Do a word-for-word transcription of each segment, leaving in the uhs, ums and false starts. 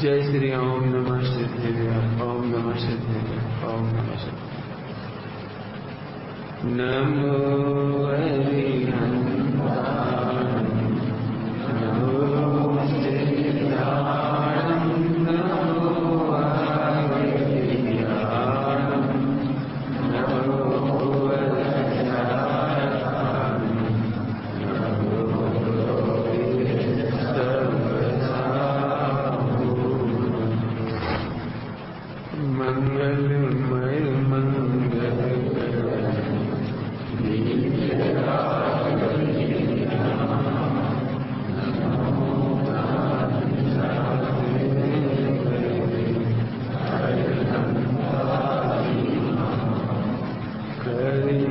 जय श्री ओम नमः शिवाय ओम नमः शिवाय ओम नमः शिवाय। नमो हरिहंताय नमो श्रीदानम नमो हरिहंताय नमो मंगलमय मंगल करी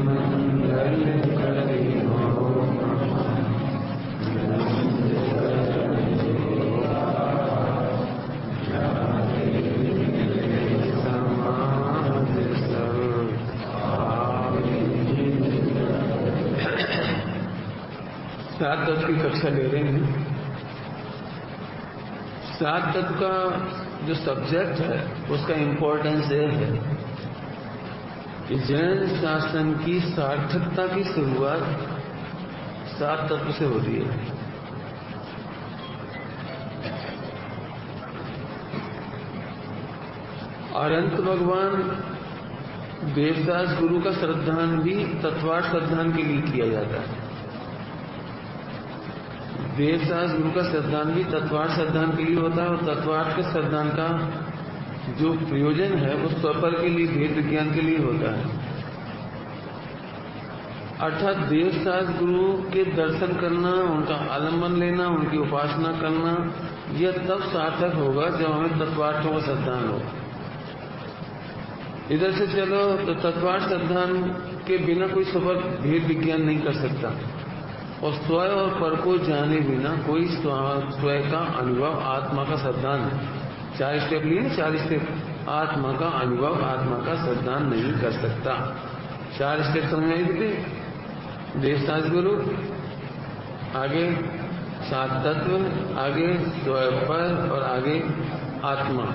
मंगल करी सात तत्व की कक्षा ले रहे हैं। सात तत्व का जो सब्जेक्ट है उसका इम्पोर्टेंस ये है कि जैन शासन की सार्थकता की शुरुआत सात तत्व से हो रही है। और अंत भगवान देवदास गुरु का श्रद्धान भी तत्वार्थ श्रद्धान के लिए किया जाता है। देवदास गुरु का श्रद्धान भी तत्वार्थ श्रद्धान के लिए होता है और तत्वार्थ के श्रद्धान का जो प्रयोजन है वो स्वपर के लिए भेद विज्ञान के लिए होता है। अर्थात देवदास गुरु के दर्शन करना, उनका आलम्बन लेना, उनकी उपासना करना यह तब सार्थक होगा जब हमें तत्वार्थों का श्रद्धान हो। इधर से चलो तो तत्वार्थ श्रद्धान के बिना कोई स्वपर भेद विज्ञान नहीं कर सकता और स्वयं और पर को जाने बिना कोई स्वयं का अनुभव आत्मा का सिद्धांत है। चार स्टेप लिए, चार स्टेप आत्मा का अनुभव आत्मा का सिद्धांत नहीं कर सकता। चार स्टेप समझाई थे देवदास गुरु, आगे सात तत्व, आगे स्वयं पर और आगे आत्मा।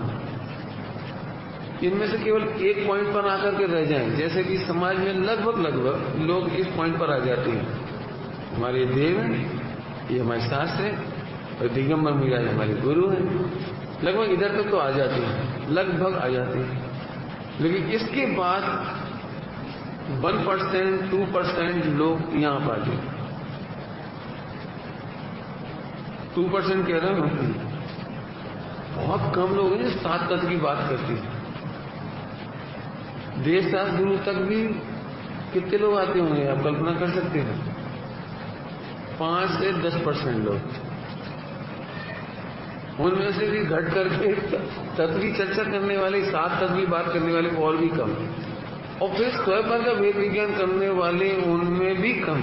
इनमें से केवल एक पॉइंट पर आकर के रह जाएं, जैसे कि समाज में लगभग लगभग लोग इस पॉइंट पर आ जाते हैं। हमारे देव है, ये हमारे शास्त्र है और दिगंबर मीरा हमारे गुरु हैं। लगभग इधर तक तो आ जाते हैं, लगभग आ जाते हैं, लेकिन इसके बाद वन परसेंट टू परसेंट लोग यहाँ पर आते हैं। टू परसेंट कह रहा हूँ, बहुत कम लोग हैं जो सात तत्व की बात करते हैं। देवदास गुरु तक भी कितने लोग आते होंगे आप कल्पना कर सकते हैं? पांच से दस परसेंट लोग। उनमें से भी घट करके तत्व की चर्चा करने वाले, सात तत्व की बात करने वाले और भी कम, और फिर स्वयं का भेद विज्ञान करने वाले उनमें भी कम,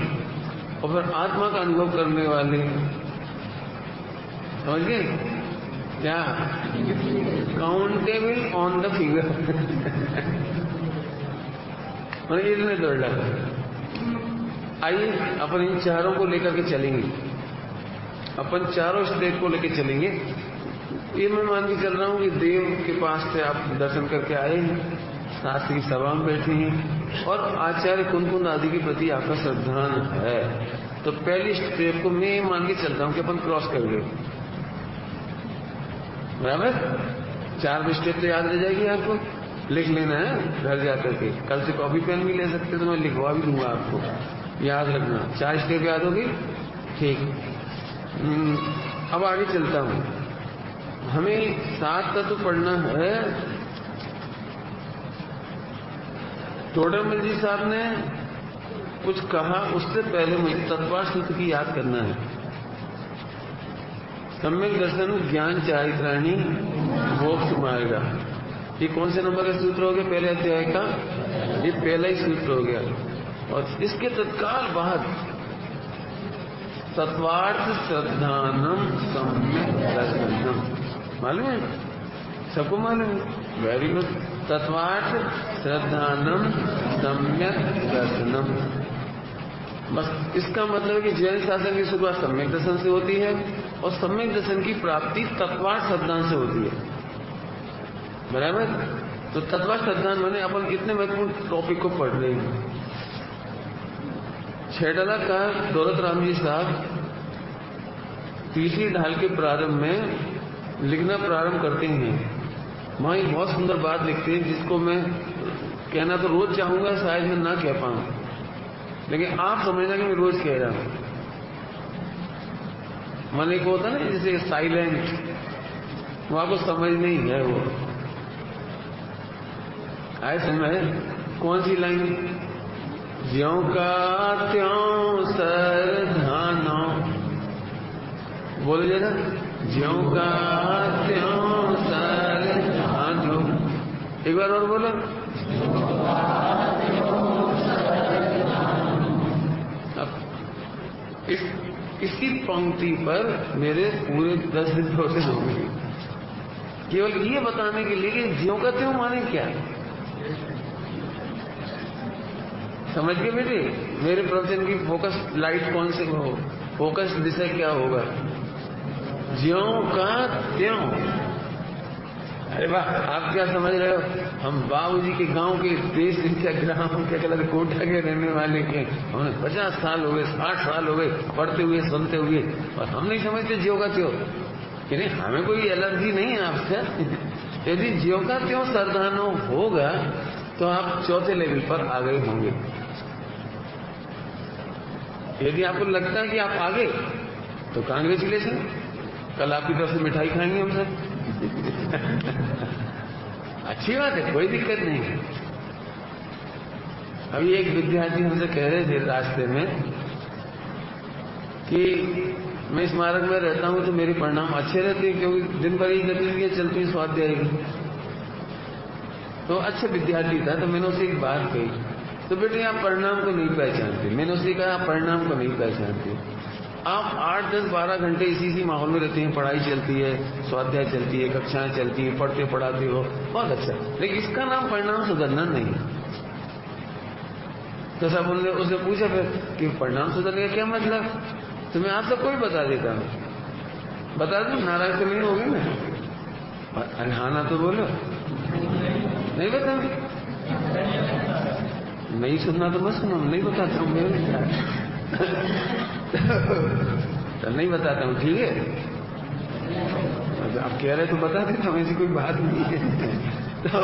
और फिर आत्मा का अनुभव करने वाले, समझ गए क्या, काउंटेबल ऑन द फिंगर मतलब इतने दौड़ लगा। आइए अपन इन चारों को लेकर के चलेंगे, अपन चारों स्टेट को लेकर चलेंगे। ये मैं मान के चल रहा हूँ कि देव के पास से आप दर्शन करके आए हैं, शास्त्र की सभा में बैठे हैं और आचार्य कुनकुन आदि के प्रति आपका श्रद्धान है, तो पहली स्टेप को मैं मान के चलता हूँ कि अपन क्रॉस कर गए, बराबर। चार स्टेप तो याद रह जाएगी, आपको लिख लेना है घर जाकर के। कल से कॉपी पेन भी ले सकते तो मैं लिखवा भी दूंगा, आपको याद रखना। चार स्टेप याद होगी, ठीक। अब आगे चलता हूँ, हमें सात तत्व पढ़ना है। टोडरमल जी साहब ने कुछ कहा, उससे पहले मुझे तत्वार्थ सूत्र की याद करना है। सम्यग्दर्शन ज्ञान चारित्राणि मोक्ष मार्गा, ये कौन से नंबर का सूत्र हो गया? पहले अध्याय का ये पहला ही सूत्र हो गया। और इसके तत्काल बाद तत्वार्थ श्रद्धानम सम्यक दर्शनम, मालूम है सबको? मालूम है, वेरी गुड। तत्वार्थ श्रद्धानम सम्यक दर्शनम, बस इसका मतलब है कि जैन शासन की शुरुआत सम्यक दर्शन से होती है और सम्यक दर्शन की प्राप्ति तत्वार्थ सिद्धांत से होती है, बराबर। तो तत्वार्थ सिद्धांत मैंने अपन कितने महत्वपूर्ण टॉपिक को पढ़ रहे हैं। छेडला का दौलत राम जी साहब तीसरी ढाल के प्रारंभ में लिखना प्रारंभ करते हैं। वहाँ एक बहुत सुंदर बात लिखते हैं जिसको मैं कहना तो रोज चाहूंगा, शायद मैं ना कह पाऊँ, लेकिन आप समझना कि मैं रोज कह रहा हूँ। मन एक होता ना जैसे साइलेंट, वो आपको समझ नहीं है, वो आए समझ। कौन सी लाइन? ज्यों का त्यों सर धाना, बोले जाए ना, ज्यों का त्यों सर धानो। एक बार और बोलो, इस इसी पंक्ति पर मेरे पूरे दस दिन प्रोसेस हो गए, केवल ये बताने के लिए कि ज्यों का त्यों माने क्या। समझ गए बेटे मेरे प्रवचन की फोकस लाइट कौन से हो, फोकस दिशा क्या होगा? ज्यों का त्यों। अरे वाह, आप क्या समझ रहे हो? हम बाबूजी के गांव के देश विद्या ग्राम के कलर कोटा के रहने वाले के हमने पचास साल हो गए, साठ साल हो गए पढ़ते हुए सुनते हुए, और हम नहीं समझते ज्यों का त्यों। नहीं, हमें कोई एलर्जी नहीं है आपसे। यदि ज्यों का त्यों सरदानो होगा तो आप चौथे लेवल पर आ गए होंगे। यदि आपको लगता है कि आप आगे, तो कांग्रेचुलेशन, कल आपकी तरफ से मिठाई खाएंगे हम सर। अच्छी बात है, कोई दिक्कत नहीं है। अभी एक विद्यार्थी हमसे कह रहे थे रास्ते में कि मैं स्मारक में रहता हूं तो मेरे परिणाम अच्छे रहते हैं, क्योंकि दिन भर ही गतिविधियां चलती हैं स्वाध्याय की। तो अच्छा विद्यार्थी था, तो मैंने उसे एक बात कही, तो बेटे आप परिणाम को नहीं पहचानते। मैंने उसे कहा आप परिणाम को नहीं पहचानते, आप आठ दस बारह घंटे इसी इसी माहौल में रहते हैं, पढ़ाई चलती है, स्वाध्याय चलती है, कक्षाएं चलती है, पढ़ते पढ़ाते हो, बहुत अच्छा, लेकिन इसका नाम परिणाम सुधरना नहीं। तो सब उनने उसने पूछा फिर कि परिणाम सुधरने का क्या मतलब? तो मैं आप सबको ही बता देता हूँ, बता दूँ, नाराज तो नहीं होगी ना? अनहाना तो बोलो, नहीं बताऊँ, नहीं सुनना तो मत सुनो, नहीं बताता हूँ मेरे। तो नहीं बताता हूँ, ठीक है? आप कह रहे तो बता देता हूँ, ऐसी कोई बात नहीं है। तो,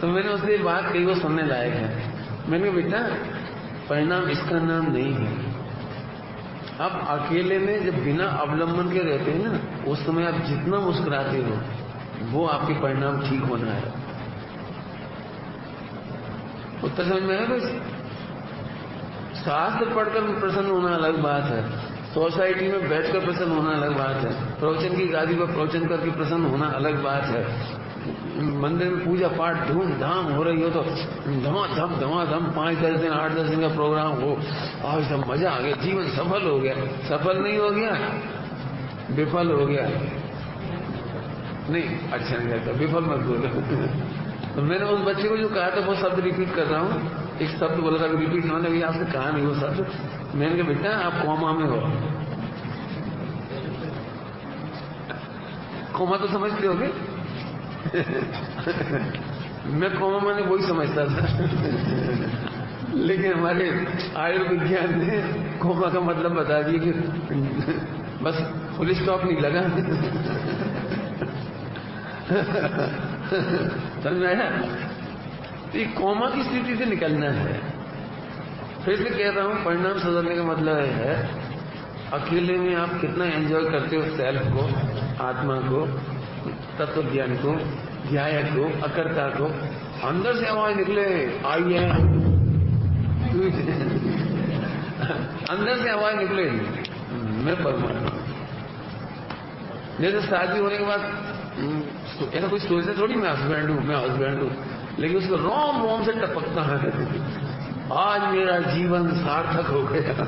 तो मैंने उससे बात कही, वो सुनने लायक है। मैंने कहा बेटा परिणाम इसका नाम नहीं है। आप अकेले में जब बिना अवलंबन के रहते हैं ना, उस समय आप जितना मुस्कुराते हो वो आपके परिणाम ठीक होना है। उत्तर समझ में आया? बस शास्त्र पढ़कर प्रसन्न होना अलग बात है, सोसाइटी में बैठकर प्रसन्न होना अलग बात है, प्रवचन की गादी पर प्रवचन करके प्रसन्न होना अलग बात है, मंदिर में पूजा पाठ धूमधाम हो रही हो तो धमाधम धमाधम पाँच दस दिन आठ दस दिन का प्रोग्राम हो और सब मजा आ गया, जीवन सफल हो गया। सफल नहीं हो गया, विफल हो गया। नहीं अच्छा नहीं लगता, विफल मत बोलो। तो मैंने उस बच्चे को जो कहा था वो शब्द रिपीट कर रहा हूँ, एक शब्द बोला था रिपीट, मैंने भी आपसे कहा नहीं वो शब्द। मैंने कहा बेटा आप कोमा में हो, कोमा तो समझते होगे? मैं कोमा मैंने वही समझता था। लेकिन हमारे आयुर्विज्ञान ने कोमा का मतलब बता दिया कि बस पुलिस स्टॉप नहीं लगा। समझ आया? कोमा की स्थिति से निकलना है। फिर से कह रहा हूँ, परिणाम सुधरने का मतलब है अकेले में आप कितना एंजॉय करते हो सेल्फ को, आत्मा को, तत्व ज्ञान को, ध्याय को, अकर्ता को। अंदर से आवाज निकले आई है, अंदर से आवाज निकले मैं परमात्मा। जैसे शादी होने के बाद ऐसा कोई सोचते थोड़ी मैं हस्बैंड हूँ, मैं हस्बैंड हूँ, लेकिन उसको रोम रोम से टपकता है आज मेरा जीवन सार्थक हो गया।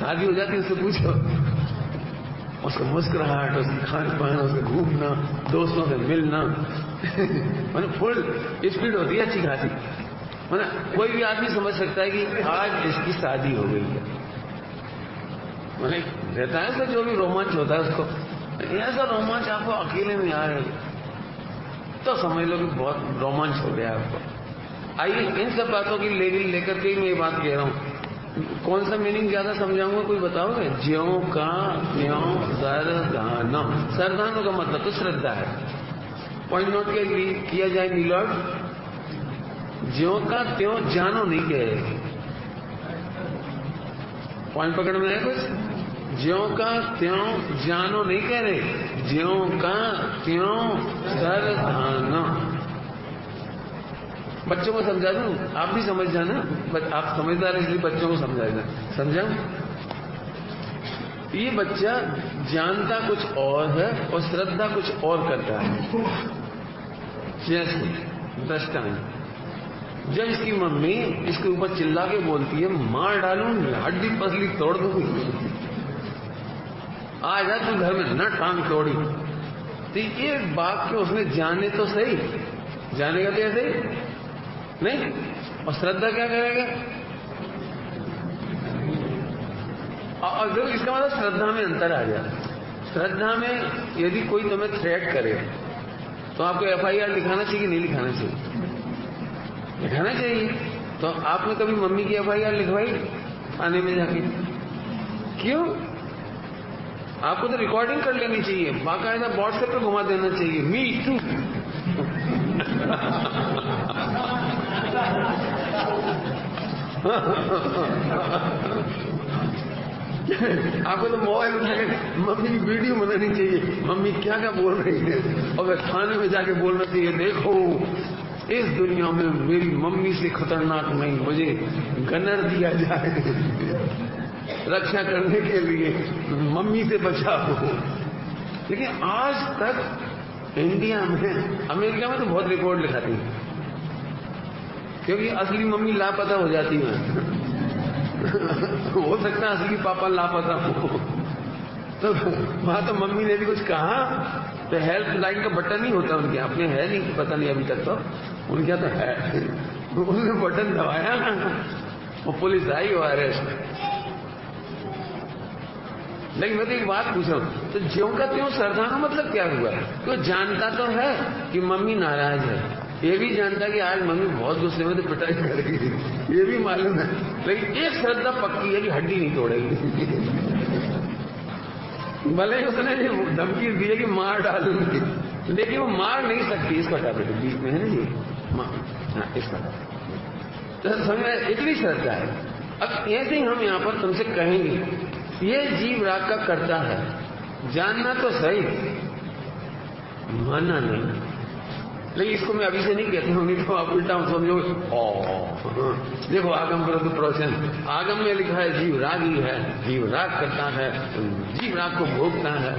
शादी हो जाती है उससे पूछो, उसका मुस्कुराहट, उसका खान पान, उसका घूमना, दोस्तों से मिलना, मैंने फुल स्पीड होती है अच्छी खासी। मैंने कोई भी आदमी समझ सकता है कि आज इसकी शादी हो गई है। मैंने रहता है तो जो भी रोमांच होता है उसको, ऐसा रोमांच आपको अकेले में आ रहे तो समझ लो कि बहुत रोमांच हो गया आपको। आइए इन सब बातों की लेवल लेकर के मैं ये बात कह रहा हूँ। कौन सा मीनिंग ज्यादा समझाऊंगा, कोई बताओगे? ज्यों का त्यों सरधानम, सरधानों का मतलब तो श्रद्धा है। पॉइंट नोट के लिए किया जाए मिलॉर्ड, ज्यों का त्यों जानो नहीं कहे। पॉइंट पकड़ में है कुछ? ज्यों का त्यों जानो नहीं कह रहे, ज्यों का त्यों सरधानो। बच्चों को समझा दूं, आप भी समझ जाना, आप समझदार हैं इसलिए बच्चों को समझा देना। समझा? ये बच्चा जानता कुछ और है और श्रद्धा कुछ और करता है। जैसे दृष्टांत, जब इसकी मम्मी इसके ऊपर चिल्ला के बोलती है मार डालूंगी, हड्डी पसली तोड़ दूंगी, आ जा तू घर में न टांग तोड़ी, तो ये बात के उसने जाने तो सही, जानेगा तो ऐसे ही नहीं। और श्रद्धा क्या करेगा? और जब इसका मतलब श्रद्धा में अंतर आ गया। श्रद्धा में यदि कोई तुम्हें थ्रेट करे तो आपको एफ आई आर लिखाना चाहिए कि नहीं लिखाना चाहिए? लिखाना चाहिए। तो आपने कभी मम्मी की एफ आई आर लिखवाई थाने में जाके? क्यों? आपको तो रिकॉर्डिंग कर लेनी चाहिए, बाकायदा व्हाट्सएप पे घुमा देना चाहिए, मी टू। आपको तो मोबाइल उठाकर मम्मी की वीडियो बनानी चाहिए, मम्मी क्या क्या बोल रही है, और वह थाने में जाके बोलना चाहिए देखो इस दुनिया में मेरी मम्मी से खतरनाक नहीं, मुझे गनर दिया जाए रक्षा करने के लिए, मम्मी से बचाओ। लेकिन आज तक इंडिया में, अमेरिका में तो बहुत रिकॉर्ड लिखाती है क्योंकि असली मम्मी लापता हो जाती है। हो सकता है असली पापा लापता हो, तो वहां तो मम्मी ने भी कुछ कहा तो हेल्पलाइन का बटन ही होता उनके, आपने है नहीं पता नहीं अभी तक, तो उनके तो है, उन्होंने बटन दबाया और पुलिस आई और अरेस्ट। लेकिन मैं तो एक बात पूछ रहा हूं, तो ज्यों का त्यों सरदाना मतलब क्या हुआ? क्यों जानता तो है कि मम्मी नाराज है, ये भी जानता कि आज मम्मी बहुत गुस्से में तो पिटाई करेगी, ये भी मालूम है, लेकिन एक श्रद्धा पक्की है कि हड्डी नहीं तोड़ेगी। भले उसने धमकी दी है कि मार डालूंगी, लेकिन वो मार नहीं सकती। इसको हटा बेटे, बीच में है ना ये मार, हाँ इसका तो समय इतनी श्रद्धा है। अब ऐसे ही हम यहाँ पर तुमसे कहेंगे ये जीव राग का करता है, जानना तो सही माना नहीं, लेकिन इसको मैं अभी से नहीं कहती हूँ, नहीं तो आप उल्टा समझोगे। ओ देखो आगम पर तो प्रोसेस, आगम में लिखा है जीव रागी है, जीव राग करता है, जीव राग को भोगता है,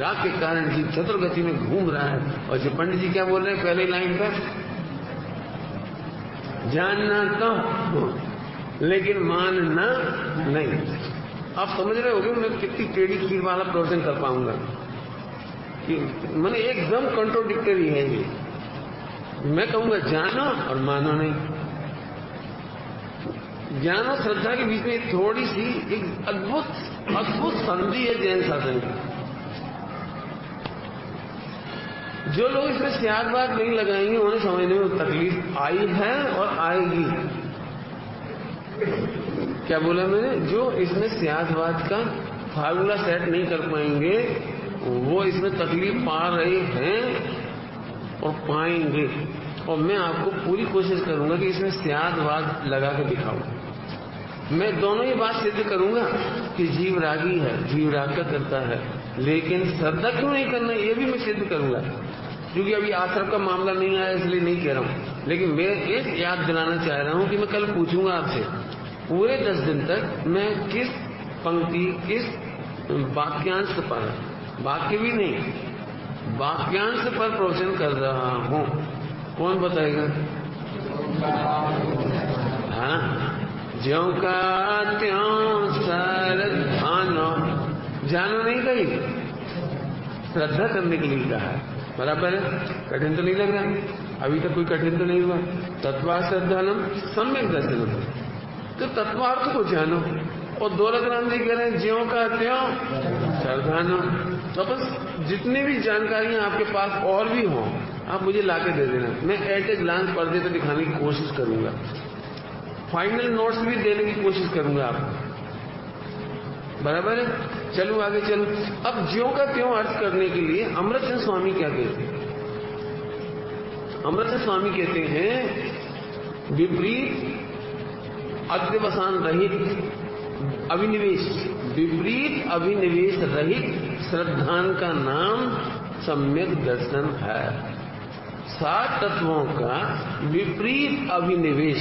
राग के कारण जीव चतुर्गति में घूम रहा है। और जो पंडित जी क्या बोल रहे हैं पहले लाइन पर, जानना तो लेकिन मानना नहीं। आप समझ रहे होगे मैं कितनी टेढ़ी खीर वाला प्रोसेस कर पाऊंगा, मैंने एकदम कंट्रोडिक्टरी है ये। मैं कहूंगा जानो और मानो नहीं। ज्ञान और श्रद्धा के बीच में थोड़ी सी एक अद्भुत अद्भुत संधि है जैन साधन की। जो लोग इसमें सियाद बात नहीं लगाएंगे उन्हें समझने में तकलीफ आई है और आएगी। क्या बोला मैंने? जो इसमें सियादवाद का फार्मूला सेट नहीं कर पाएंगे वो इसमें तकलीफ पा रहे हैं और पाएंगे। और मैं आपको पूरी कोशिश करूंगा कि इसमें सियादवाद लगा के दिखाऊं। मैं दोनों ही बात सिद्ध करूंगा कि जीव रागी है, जीव राग का करता है, लेकिन श्रद्धा क्यों नहीं करना ये भी मैं सिद्ध करूंगा। क्योंकि अभी आश्रम का मामला नहीं आया इसलिए नहीं कह रहा हूं, लेकिन मैं एक याद दिलाना चाह रहा हूं कि मैं कल पूछूंगा आपसे पूरे दस दिन तक मैं किस पंक्ति किस वाक्यांश पर, वाक्य भी नहीं वाक्यांश पर प्रवचन कर रहा हूं, कौन बताएगा? हाँ, ज्यों का त्यों सरधानो, जानो नहीं कही, श्रद्धा करने के लिए कहा है। बराबर है? कठिन तो नहीं लग रहा अभी तक? कोई कठिन तो नहीं हुआ। तत्वा श्रद्धानम सम्यग्दर्शन, तो तत्वार्थ को जानो। और दौलतराम जी कह रहे हैं ज्यों का त्यों सरधाना। तो बस जितनी भी जानकारियां आपके पास और भी हों आप मुझे लाके दे देना, मैं एट ए ग्लांस पर्दे पे दिखाने की कोशिश करूंगा, फाइनल नोट्स भी देने की कोशिश करूंगा आपको, बराबर है। चलो आगे चलो। अब ज्यों का त्यों अर्थ करने के लिए अमृतचंद स्वामी क्या कहते हैं? अमृतचंद स्वामी कहते हैं विपरीत अध्यवसान रहित अभिनिवेश, विपरीत अभिनिवेश रहित श्रद्धान का नाम सम्यक दर्शन है। सात तत्वों का विपरीत अभिनिवेश।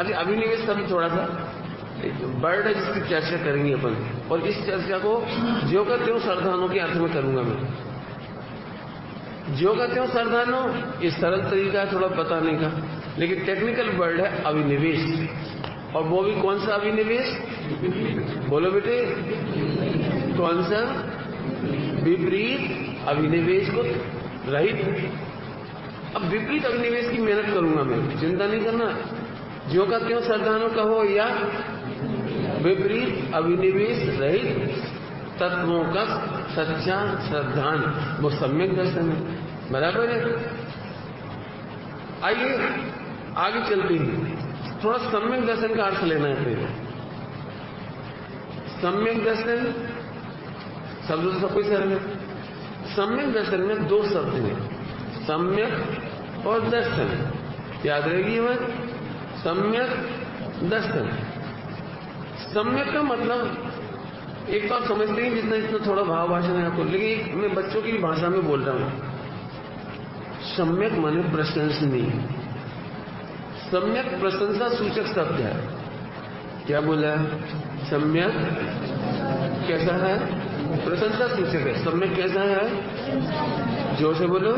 अच्छा, अभिनिवेश शब्द थोड़ा सा वर्ड है जिसकी चर्चा करेंगे अपन, और इस चर्चा को ज्यों का त्यों सरधानों के अर्थ में करूंगा मैं। ज्यों का त्यों सरधानों ये सरल तरीका है थोड़ा बताने का, लेकिन टेक्निकल वर्ड है अभिनिवेश, और वो भी कौन सा अभिनिवेश? बोलो बेटे कौन सा? विपरीत अभिनिवेश को रहित। अब विपरीत अभिनिवेश की मेहनत करूंगा मैं, चिंता नहीं करना। ज्यों का त्यों सरधानों कहो या विपरीत अभिनिवेश रहित तत्वों का सच्चा श्रद्धान, वो सम्यक दर्शन है, बराबर है। आइए आगे चलते हैं, थोड़ा सम्यक दर्शन का अर्थ लेना है पहले। सम्यक दर्शन शब्द तो सब कुछ सरल है। सम्यक दर्शन में दो शब्द हैं, सम्यक और दर्शन, याद रहेगी बात। सम्यक दर्शन, सम्यक का मतलब एक बार समझते हैं जितना जितना थोड़ा भाव भाषण है आपको, लेकिन मैं बच्चों की भाषा में बोल रहा हूं। सम्यक माने प्रशंसनीय, सम्यक प्रशंसा सूचक शब्द है। क्या बोला? सम्यक कैसा है? प्रशंसा सूचक है। सम्यक कैसा है? जोर से बोलो,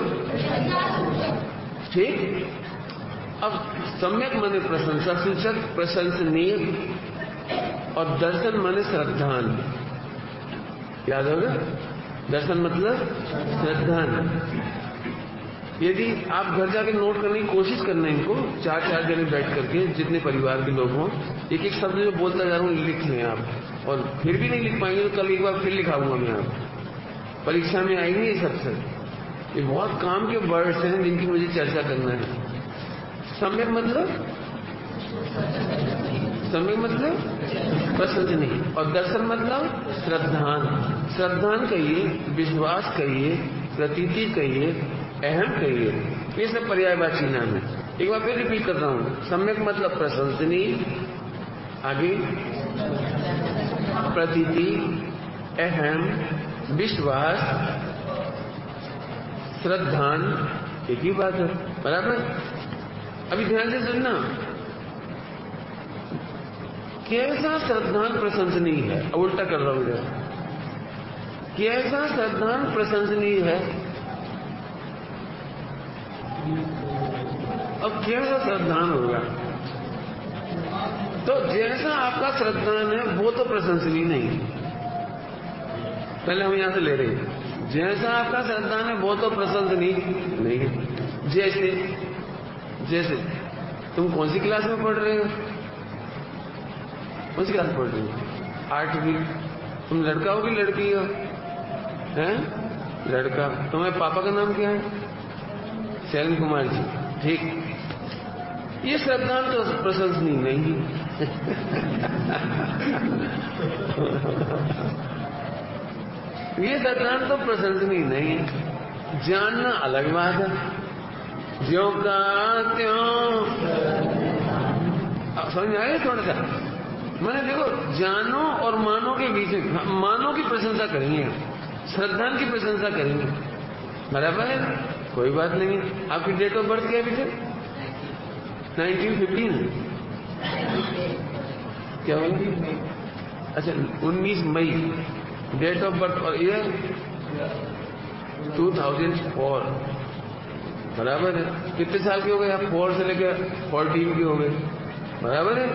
ठीक। अब सम्यक माने प्रशंसा सूचक, प्रशंसनीय, और दर्शन माने श्रद्धान, याद होगा। दर्शन मतलब श्रद्धान। यदि आप घर जाके नोट करने की कोशिश करना इनको, चार चार जने बैठ करके जितने परिवार के लोग हों, एक एक शब्द जो बोलता जा रहा हूँ लिख लें आप, और फिर भी नहीं लिख पाएंगे तो कल एक बार फिर लिखाऊंगा मैं, आप परीक्षा में आएंगे ये सबसे। ये बहुत काम के वर्ड्स हैं जिनकी मुझे चर्चा करना है। सम्यक मतलब सम्यक मतलब प्रशंसनीय, और दर्शन मतलब श्रद्धान। श्रद्धान कहिए, विश्वास कहिए, प्रतीति कहिए, अहम कहिए, ये सब पर्यायवाची नाम है। एक बार फिर रिपीट कर रहा हूँ, सम्यक मतलब प्रशंसनीय, आगे प्रतीति, अहम, विश्वास, श्रद्धान, एक ही बात है, बराबर। अभी ध्यान से सुनना, कैसा श्रद्धान प्रशंसनीय है। अब उल्टा कर रहा हूं इधर, कैसा श्रद्धान प्रशंसनीय है। अब कैसा श्रद्धान होगा? तो जैसा आपका श्रद्धान है वो तो प्रशंसनीय नहीं, पहले हम यहां से ले रहे हैं। जैसा आपका श्रद्धान है वो तो प्रशंसनीय नहीं है। जैसे जैसे तुम कौन सी क्लास में पढ़ रहे हो? कौन सी क्लास में पढ़ रहे हो? आठवीं। तुम लड़का हो कि लड़की हो? हैं? लड़का। तुम्हारे पापा का नाम क्या है? शैलन कुमार जी, ठीक। ये श्रद्धान तो प्रशंसनीय नहीं ये श्रद्धान तो प्रशंसनीय नहीं है। जानना अलग बात है। ज्यों का त्यों, अब समझ आए थोड़ा सा? मैंने देखो जानो और मानो के बीच में, मानो की प्रशंसा करेंगे, श्रद्धान की प्रशंसा करेंगे, बराबर है, कोई बात नहीं है। आपकी डेट ऑफ बर्थ क्या है बेटे? नाइनटीन फिफ्टीन, क्या बोले? अच्छा, उन्नीस मई डेट ऑफ बर्थ, और ईयर टू थाउजेंड फोर, बराबर है। कितने साल के हो गए आप? फोर से लेकर फोर्टीन के हो गए, बराबर है,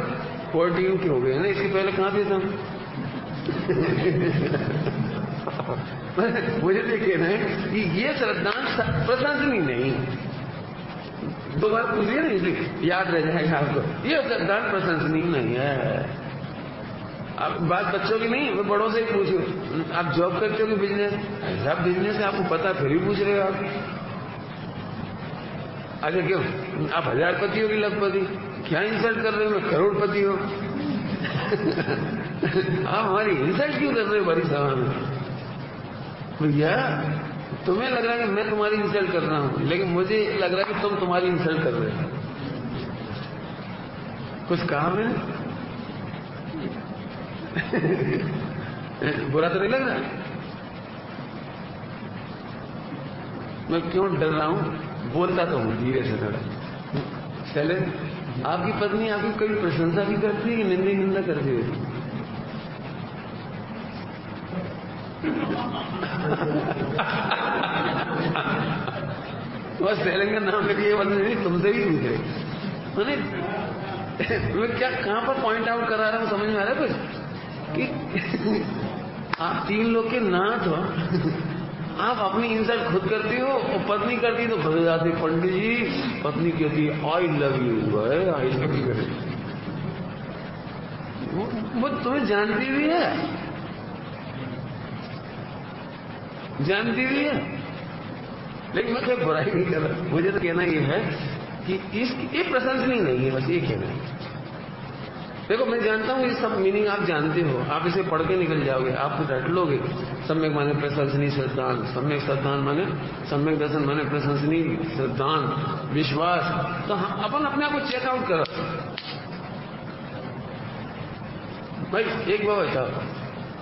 फोर्टीन के हो गए है ना। इसके पहले कहाँ थे तुम? मुझे तो कहना है कि ये श्रद्धान प्रशंसनीय नहीं, दो बार पूछिए ना, इसलिए याद रह जाएगा आपको, ये श्रद्धान प्रशंसनीय नहीं है। अब बात बच्चों की नहीं, मैं बड़ों से ही पूछूं, आप जॉब करते हो कि बिजनेस? सब बिजनेस है, आपको पता फिर भी पूछ रहे हो आप। अरे क्यों आप हजारपति हो कि लखपति? क्या इंसल्ट कर रहे हो, मैं करोड़पति हो। आप हमारी इंसल्ट क्यों कर रहे हो भरी सभा में? भैया तुम्हें लग रहा है कि मैं तुम्हारी इंसल्ट कर रहा हूं, लेकिन मुझे लग रहा है कि तुम तुम्हारी इंसल्ट कर रहे हो। कुछ कहा मैंने? बुरा तो नहीं लग रहा? मैं क्यों डर रहा हूं? बोलता तो हूं धीरे से थोड़ा। चले, आपकी पत्नी आपकी कभी प्रशंसा भी करती है कि निंदा निंदा करती है? बस चैलेंज का नाम लेके ये बंदे नहीं तुमसे भी पूछ रहे। मैं क्या कहां पर पॉइंट आउट करा रहा हूं, समझ में आ रहा है कुछ? कि आप तीन लोग के नाथ हो, आप अपनी इंसल्ट खुद करती हो और पत्नी करती तो भर जाती। पंडित जी पत्नी कहती I love you, I love you करे, वो तुम्हें जानती भी है, जानती भी है, लेकिन मैं कोई बुराई नहीं कर रहा। मुझे तो कहना ये है कि इस ये प्रशंसनीय नहीं है, बस ये कहना है। देखो मैं जानता हूं ये सब मीनिंग आप जानते हो, आप इसे पढ़ के निकल जाओगे, आप कुछ रट लोगे। सम्यक माने प्रशंसनीय सिद्धांत, सम्यक सिद्धांत माने सम्यक दर्शन माने प्रशंसनीय सिद्धांत विश्वास। तो हम अपन अपने आप को चेकआउट करो भाई। एक बार बता,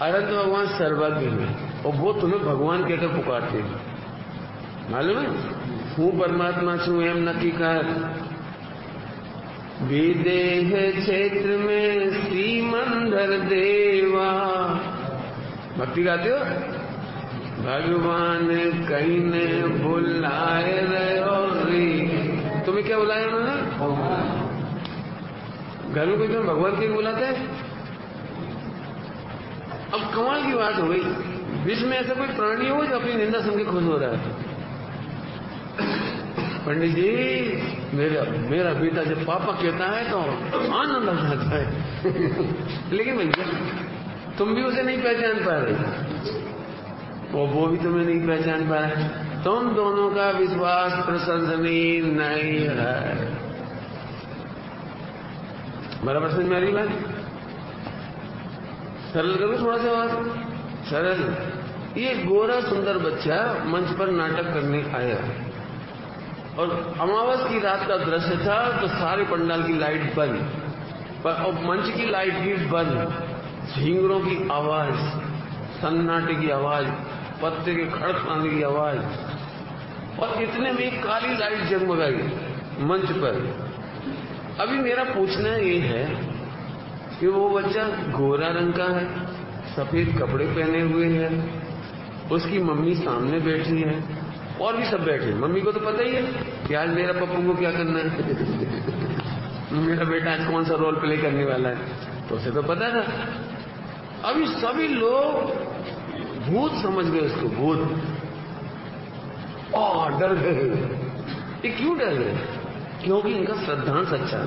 अनंत भगवान सर्वज्ञ है और वो तुम्हें भगवान कहकर पुकारते हैं, मालूम है? हूं परमात्मा छू एम नकीकार, विदेह क्षेत्र में श्रीमंधर देवा। भक्ति गाते हो, भगवान कहीं ने बुलाए रहो रे। तुम्हें क्या बुलाया उन्होंने? घर में कोई तो भगवान के बुलाते हैं। अब कमाल की बात हो गई, विश्व में ऐसा कोई प्राणी हो जो अपनी निंदा सुन के खुश हो रहा है। पंडित जी मेरा मेरा बेटा जब पापा कहता है तो आनंद आ जाता है। लेकिन भैया तुम भी उसे नहीं पहचान पा रहे और वो भी तुम्हें नहीं पहचान पा रहा। तुम दोनों का विश्वास प्रशंसनीय नहीं है। बराबर समझ में आ रही बात? सरल करो थोड़ा सा बात सरल। ये गोरा सुंदर बच्चा मंच पर नाटक करने आया और अमावस की रात का दृश्य था, तो सारे पंडाल की लाइट बंद पर और मंच की लाइट भी बंद, झिंगरों की आवाज, सन्नाटे की आवाज, पत्ते के खड़खड़ाने की आवाज, और इतने में काली लाइट जगमगाई मंच पर। अभी मेरा पूछना ये है कि वो बच्चा गोरा रंग का है, सफेद कपड़े पहने हुए है, उसकी मम्मी सामने बैठी है और भी सब बैठे। मम्मी को तो पता ही है कि आज मेरा पप्पू को क्या करना है, मेरा बेटा आज कौन सा रोल प्ले करने वाला है, तो उसे तो पता था। अभी सभी लोग भूत समझ गए उसको, भूत, और डर गए। ये क्यों डर गए? क्योंकि इनका सिद्धांत अच्छा है।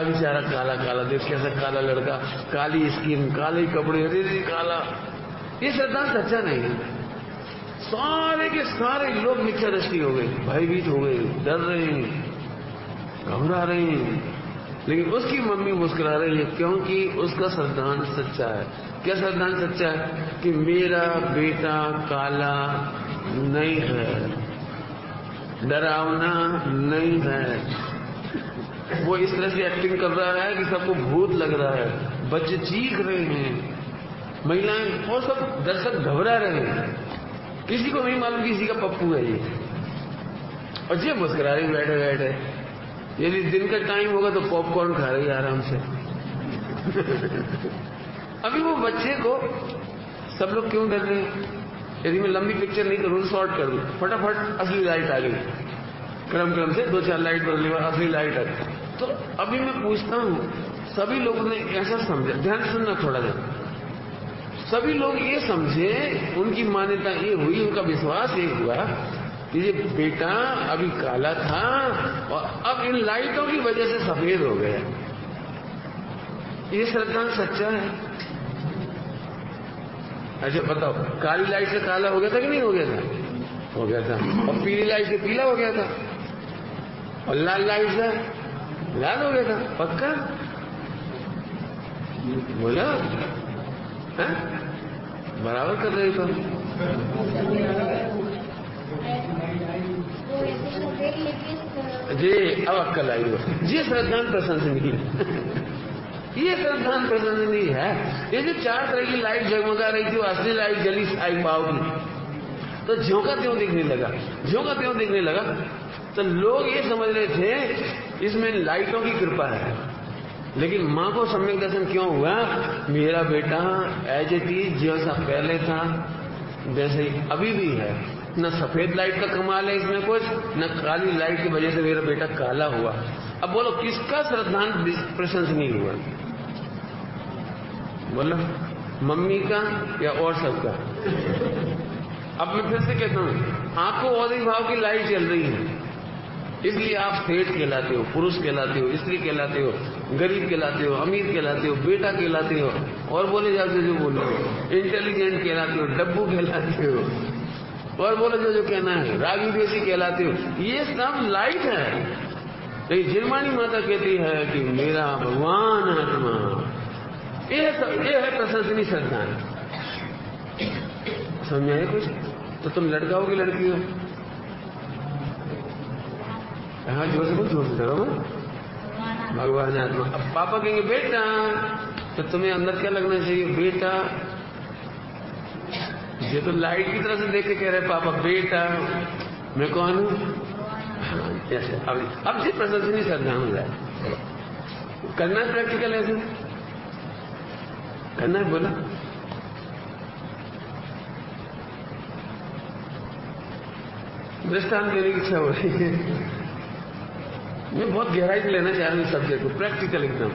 अभी बेचारा काला काला देख, कैसा काला लड़का, काली स्किन, काले कपड़े, अरे काला, ये सिद्धांत अच्छा नहीं है। सारे के सारे लोग मिथ्या दृष्टि हो गए, भयभीत हो गए, डर रहे हैं, घबरा रहे हैं। लेकिन उसकी मम्मी मुस्कुरा रही है क्योंकि उसका सिद्धांत सच्चा है। क्या सिद्धांत सच्चा है? कि मेरा बेटा काला नहीं है, डरावना नहीं है। वो इस तरह से एक्टिंग कर रहा है कि सबको भूत लग रहा है, बच्चे चीख रहे हैं, महिलाएं और सब दर्शक घबरा रहे हैं। किसी को नहीं मालूम किसी का पप्पू है ये, और ये मुस्कुरा रही बैठे बैठे। यदि दिन का टाइम होगा तो पॉपकॉर्न खा रही आराम से। अभी वो बच्चे को सब लोग क्यों डर रहे हैं? यदि मैं लंबी पिक्चर नहीं करूँ, शॉर्ट कर दूं, फटाफट असली लाइट आ गई, क्रम क्रम से दो चार लाइट बदली, असली लाइट आ गई। तो अभी मैं पूछता हूँ, सभी लोगों ने ऐसा समझा, ध्यान सुनना थोड़ा सा, सभी लोग ये समझे, उनकी मान्यता ये हुई, उनका विश्वास ये हुआ कि ये बेटा अभी काला था और अब इन लाइटों की वजह से सफेद हो गया। ये सिद्धांत सच्चा है। अच्छा बताओ, काली लाइट से काला हो गया था कि नहीं हो गया था? हो गया था। और पीली लाइट से पीला हो गया था, और लाल लाइट से लाल हो गया था। पक्का बोला? है बराबर कर रही तो जी। अब अक्कल आई हो जी। सिद्धांत प्रशंसनीय ये सिद्धांत प्रशंसनीय है। ये जो चार तरह की लाइट जगमगा रही थी, वो असली लाइट जली आई पाओगी तो झोंका त्यों दिखने लगा, झोंका त्यों दिखने लगा। तो लोग ये समझ रहे थे इसमें लाइटों की कृपा है, लेकिन माँ को सम्यक दर्शन क्यों हुआ? मेरा बेटा एज इट इज जैसा पहले था जैसे अभी भी है, न सफेद लाइट का कमाल है इसमें कुछ, न काली लाइट की वजह से मेरा बेटा काला हुआ। अब बोलो किसका श्रद्धांत प्रशंसनीय हुआ? बोलो मम्मी का या और सबका? अब मैं फिर से कहता हूँ, आपको और ही भाव की लाइट चल रही है, इसलिए आप सेठ कहलाते हो, पुरुष कहलाते हो, स्त्री कहलाते हो, गरीब कहलाते हो, अमीर कहलाते हो, बेटा कहलाते हो, और बोले जाओ जो जो बोलो, इंटेलिजेंट कहलाते हो, डब्बू कहलाते हो, और बोले जो जो कहना है, रागी देसी कहलाते हो। ये सब लाइट है। लेकिन जिरवाणी माता कहती है कि मेरा भगवान आत्मा। ये सब ये है प्रशंसनीय संतान। समझ आए कुछ? तो तुम लड़का हो कि लड़की हो? हाँ जोर से कुछ जोर से करो। भगवान आत्मा। अब पापा कहेंगे बेटा, तो तुम्हें अंदर क्या लगना चाहिए? बेटा। ये तो लाइट की तरह से देख के कह रहे पापा बेटा, मैं कौन हूँ? अब अब से प्रशंसनीय श्रद्धा हो जाए। करना है प्रैक्टिकल, ऐसे करना है। बोला दृष्टांत देने की इच्छा हो रही है। मैं बहुत गहराई से लेना चाह रहा हूँ इस सब्जेक्ट को, प्रैक्टिकल एकदम।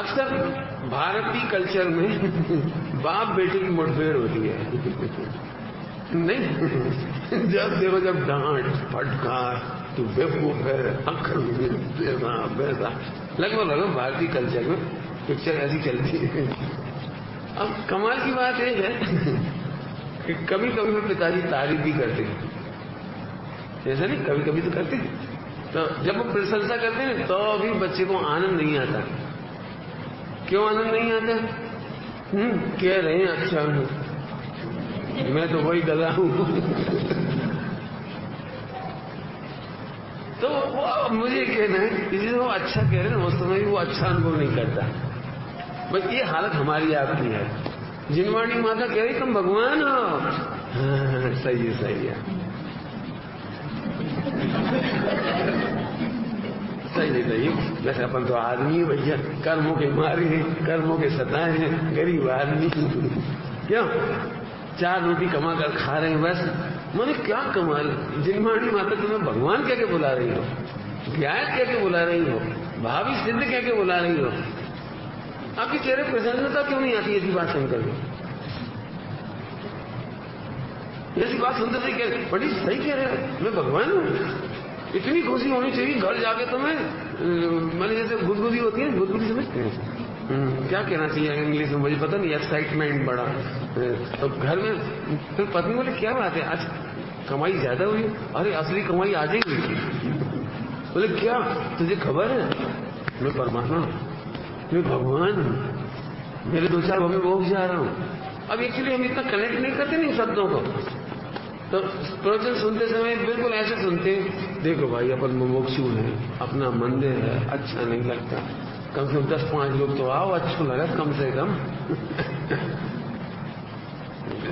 अक्सर भारतीय कल्चर में बाप बेटे की मुठभेड़ होती है, नहीं? जब देखो जब डांट फटकार, तू बेवकूफ है, अक्खर वैसा वैसा, लगभग लगभग भारतीय कल्चर में पिक्चर ऐसी चलती है। अब कमाल की बात यह है कि कभी कभी मैं पिताजी तारीफ भी करते हैं, जैसे नहीं कभी कभी तो करते हैं। तो जब वो प्रशंसा करते हैं तो भी बच्चे को आनंद नहीं आता। क्यों आनंद नहीं आता? हम्म कह रहे हैं अच्छा हूं, मैं तो वही गधा हूं। तो वो मुझे कहना है, इसी वो अच्छा कह रहे हैं, उस समय भी वो अच्छा अनुभव नहीं करता। बस ये हालत हमारी आपकी है। जिनवाणी माता कह रही तुम भगवान हो। हाँ, सही है सही है सही नहीं। वैसे अपन तो आदमी भैया, कर्मों के मारे हैं, कर्मों के सताए हैं, गरीब आदमी। क्यों चार रोटी कमा कर खा रहे हैं बस। मैंने क्या कमाल, जिनवाणी माता तुम्हें भगवान कह के बुला रही हो, व्यास कह के बुला रही हो, भाभी सिद्ध कह के बुला रही हो। आपके चेहरे प्रसन्नता क्यों नहीं आती? ऐसी बात सुनकर ऐसी बात सुनते सही कह रहे, बड़ी सही कह रहे हो, मैं भगवान हूँ। इतनी खुशी होनी चाहिए घर जाके तुम्हें। मैंने जैसे गुदगुदी होती है, गुदगुदी समझते हैं क्या कहना चाहिए इंग्लिश में, मुझे पता नहीं। एक्साइटमेंट बड़ा। तो घर में फिर पत्नी बोले क्या बात है आज कमाई ज्यादा हुई? अरे असली कमाई आज ही हुई। बोले क्या तुझे खबर है मैं परमात्मा हूँ, मैं भगवान हूँ, मेरे दो चार भूमि बहुत जा रहा हूँ। अब एक्चुअली हम इतना कनेक्ट नहीं करते नहीं शब्दों को। तो प्रवचन सुनते समय बिल्कुल ऐसे सुनते हैं, देखो भाई अपन मुमुक्षु है, अपना मंदिर है, अच्छा नहीं लगता, कम से कम दस पांच लोग तो आओ, अच्छा लगा कम से कम।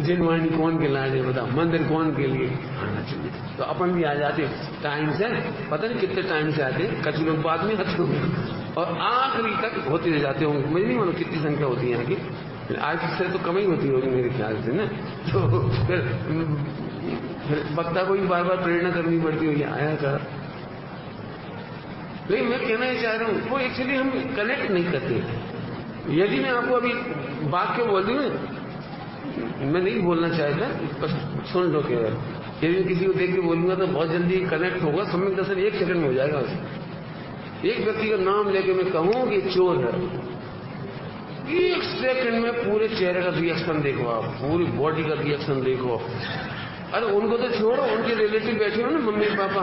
जिनवाणी कौन के लाने बताओ, मंदिर कौन के लिए आना चाहिए। तो अपन भी आ जाते टाइम से, पता नहीं कितने टाइम से आते, कच्चे लोग बाद में अच्छे होंगे और आखिरी तक होते रह जाते होंगे। मुझे नहीं मालूम कितनी संख्या होती है आगे, आज से तो कम ही होती होगी मेरे ख्याल से ना। तो फिर वक्ता को भी बार बार प्रेरणा करनी पड़ती होगी आया कर। लेकिन मैं कहना चाह रहा हूँ वो एक्चुअली हम कनेक्ट नहीं करते। यदि मैं आपको अभी वाक्य बोल दूं, मैं नहीं बोलना चाहता, बस सुन लो केवल। यदि किसी को देख के बोलूंगा तो बहुत जल्दी कनेक्ट होगा, सम्यक दर्शन एक सेकंड में हो जाएगा। एक व्यक्ति का नाम लेके मैं कहूं कि चोर है, एक सेकंड में पूरे चेहरे का रिएक्शन देखो आप, पूरी बॉडी का रिएक्शन देखो। अरे उनको तो छोड़ो, उनके रिलेटिव बैठे हो ना, मम्मी पापा,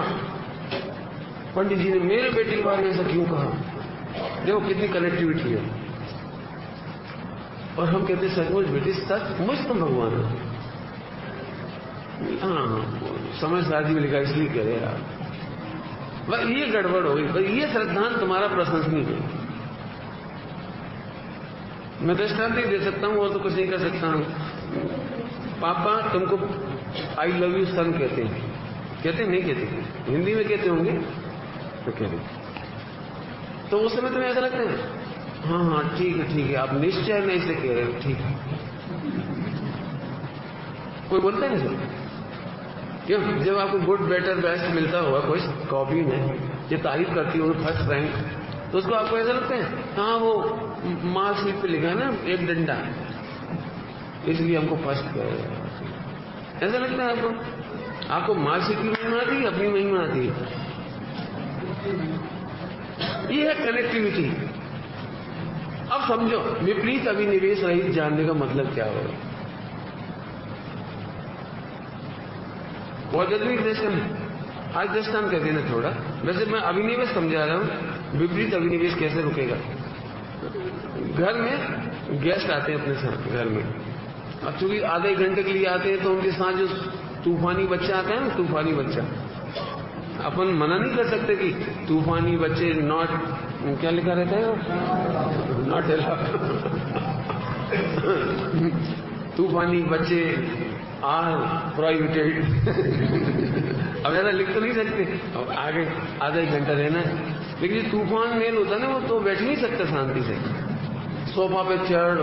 पंडित जी ने मेरे बेटे के बारे में ऐसा क्यों कहा, देखो कितनी कनेक्टिविटी है। और हम कहते सचमुच बेटे सचमुच तो भगवान है। हाँ, समय शादी में लिखा इसलिए कह रहे आप, बस ये गड़बड़ हो गई, बस ये सिद्धांत तुम्हारा प्रशंसनीय है। मैं दृष्टांत नहीं दे सकता हूँ, वो तो कुछ नहीं कर सकता हूँ। पापा तुमको आई लव यू सन कहते हैं, कहते नहीं कहते, हिंदी में कहते होंगे तो कहते, तो उस समय तुम्हें ऐसा लगता है हाँ हाँ ठीक है ठीक है, आप निश्चय में इसे कह रहे हो ठीक है। कोई बोलता है नहीं क्यों, जब आपको गुड बेटर बेस्ट मिलता हुआ कोई कॉपी में ये तारीफ करती हो फर्स्ट रैंक, तो उसको आपको ऐसा लगता है हाँ वो मार्कशीट पे लिखा है ना एक डंडा इसलिए हमको फर्स्ट कर, ऐसा लगता है आपको, आपको मार्कशीट की महिमा आती है अपनी महिमा आती है। ये है कनेक्टिविटी। अब समझो विपरीत अभिनिवेश रहित जानने का मतलब क्या होगा। आध्यात्मिक दर्शन आज दृष्टांत कर देना थोड़ा, वैसे मैं अभिनिवेश समझा रहा हूँ, विपरीत अभिनिवेश कैसे रुकेगा। घर में गेस्ट आते हैं अपने साथ, घर में अब चूंकि आधे घंटे के लिए आते हैं तो उनके साथ जो तूफानी बच्चा आता है ना, तूफानी बच्चा, अपन मना नहीं कर सकते कि तूफानी बच्चे नॉट, क्या लिखा रहता है नॉट अलाउड, तूफानी बच्चे आर प्रोहिबिटेड। अब ज्यादा लिख तो नहीं सकते, अब आगे आधा एक घंटा रहना है, लेकिन जो तूफान मेल होता है ना वो तो बैठ नहीं सकता शांति से, सोफा पे चढ़,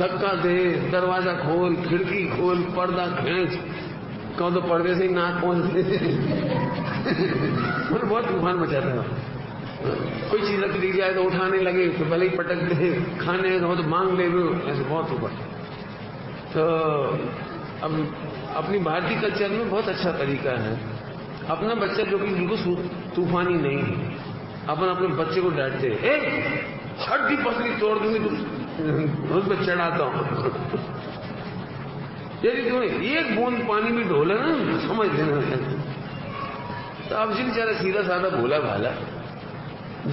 धक्का दे, दरवाजा खोल, खिड़की खोल, पर्दा खींच, कहो तो पर्दे से ही नाक पहुंचते मतलब बहुत तूफान मचाता है। कोई चीज रख दी जाए तो उठाने लगे तो भले ही पटक दे, खाने तो मांग ले, ऐसे बहुत ऊपर। तो अब अपनी भारतीय कल्चर में बहुत अच्छा तरीका है, अपना बच्चा जो कि बिल्कुल तूफानी नहीं है, अपन अपने बच्चे को डांटते हैं, ए हड्डी पसली तोड़ दूंगी तुम उस पर चढ़ाता हूं, यदि तुम्हें एक बूंद पानी भी ढोला ना समझ देना। तो अब जी बेचारा सीधा साधा भोला भाला,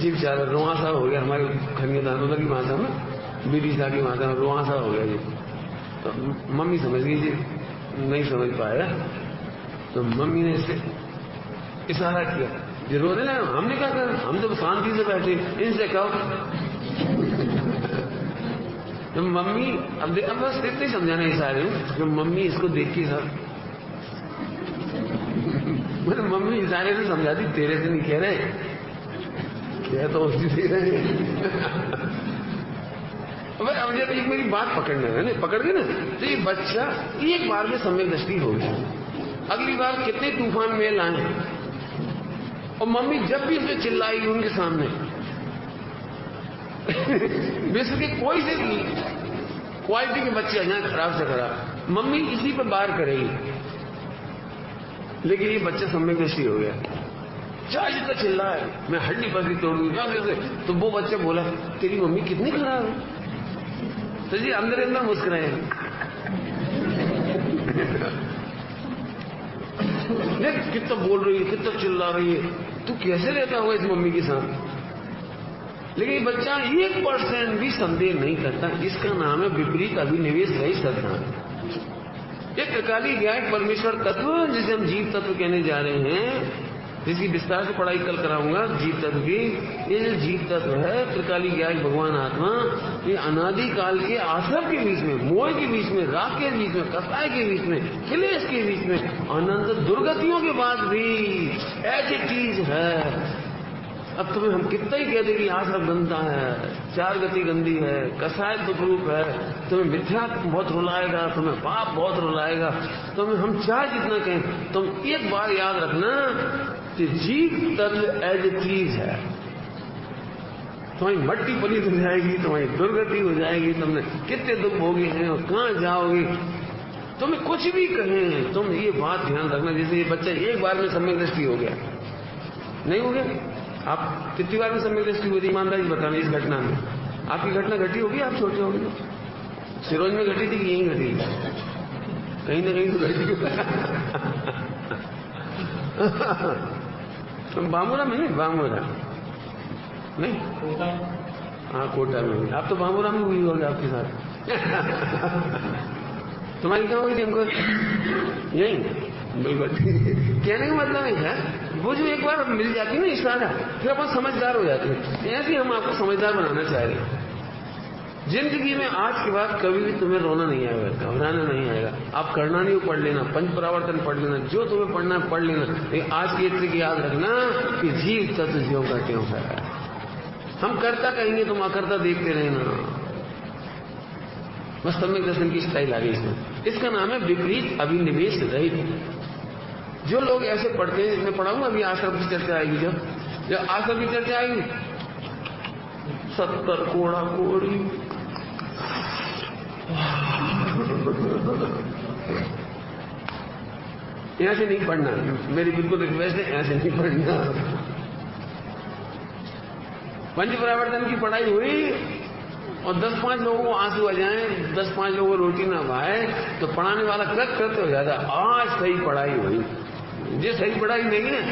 जी बेचारा रुआसा हो गया, हमारे खनियादानों की भाषा में, बिरिशा की भाषा में रुआसा हो गया जी। तो मम्मी समझ गई जी, नहीं समझ पाया तो मम्मी ने इसे इशारा किया, ये रोने लगा, हमने क्या कर, हम तो शांति से बैठे, इनसे कहो। तो मम्मी अब अब बस इतने समझाना इशारे में, तो मम्मी इसको देखिए सर, मतलब मम्मी इशारे से समझाती, तेरे से नहीं कह रहे, क्या तो उसी से रहे। अब जब एक मेरी बात पकड़ना है ना, पकड़ गए ना, तो ये बच्चा एक बार में सम्यक दृष्टि हो गया, अगली बार कितने तूफान मेल आए, और मम्मी जब भी उसे चिल्लाएगी उनके सामने विश्व के कोई से भी क्वालिटी के बच्चे हैं खराब से खराब, मम्मी इसी पर बार करेगी, लेकिन ये बच्चा सम्यक दृष्टि हो गया, चाहे जितना चिल्लाए मैं हड्डी पसली तोड़ूंगी, तो वो बच्चा बोला तेरी मम्मी कितनी खराब है, तो जी अंदर अंदर मुस्कुराए। देख कितना बोल रही है, कितना चिल्ला रही है, तू कैसे रहता होगा इस मम्मी के साथ, लेकिन बच्चा एक परसेंट भी संदेह नहीं करता। इसका नाम है विपरीत अभिनिवेश रहित सिद्धांत, एक अकाली ज्ञान परमेश्वर तत्व जिसे हम जीव तत्व कहने जा रहे हैं, जिसकी विस्तार से पढ़ाई कल कराऊंगा जीव तत्व की। ये जो जीव तत्व है, त्रिकाली ज्ञान भगवान आत्मा, ये अनादि काल के आसर के बीच में, मोह के बीच में, राग के बीच में, कसाय के बीच में, क्लेश के बीच में, अनंत दुर्गतियों के बाद भी ऐसी चीज है। अब तुम्हें हम कितना ही कहते कि आसर गंदा है, चार गति गंदी है, कसाय दुखरूप है, तुम्हें मिथ्या बहुत रुलाएगा, तुम्हें पाप बहुत रुलाएगा, तुम्हें हम चाहे जितना कहें, तुम एक बार याद रखना जीव तत्व एज ए चीज है। तुम्हारी मट्टी पलीत हो जाएगी, तुम्हारी दुर्गति हो जाएगी, तुमने कितने दुख भोगे हैं और कहाँ जाओगे, तुम्हें कुछ भी कहें, तुम ये बात ध्यान रखना। जैसे ये बच्चा एक बार में सम्यक दृष्टि हो गया, नहीं हो गया, आप कितनी बार भी सम्यग्दर्शन हुए, ईमानदारी बताना इस घटना में आपकी घटना घटी होगी, आप छोटे होंगे, सिरोज में घटी थी कि यहीं घटी, कहीं ना कहीं तो घटी। बामोरा में नहीं, बामोरा नहीं, हाँ कोटा में हुई। आप तो बामोरा में हुई होगी आपके साथ। तुम्हारी क्या हुई थी हमको यही, बिल्कुल कहने का मतलब नहीं है। वो जो एक बार मिल जाती है ना इशारा, फिर अपन समझदार हो जाते हैं। ऐसे हम आपको समझदार बनाना चाह रहे हैं। जिंदगी में आज के बाद कभी भी तुम्हें रोना नहीं आएगा, घबराना नहीं आएगा। आप करना नहीं पढ़ लेना, पंच परावर्तन पढ़ लेना, जो तुम्हें पढ़ना है पढ़ लेना। लेकिन आज की इतनी याद रखना कि जीव तत्व ज्यो का क्यों है। हम करता कहेंगे, तुम अकर्ता देखते रहना। बस सम्यक दर्शन की स्टाइल आ गई इसमें। इसका नाम है विपरीत अभिनिवेश रहित। जो लोग ऐसे पढ़ते हैं, इसमें पढ़ाऊंगा अभी आश्रम की चर्चा आएगी। जब जब आश्रम की चर्चा आएगी, सत्तर कोड़ा कोड़ी यहां से नहीं पढ़ना। मेरी बिल्कुल रिक्वेस्ट है, ऐसे नहीं पढ़ना। पंच परावर्तन की पढ़ाई हुई और दस पांच लोगों को आंसू आ जाए, दस पांच लोगों को रोटी ना भाए, तो पढ़ाने वाला क्रक करते हो जाता, आज सही पढ़ाई हुई। ये सही पढ़ाई नहीं है।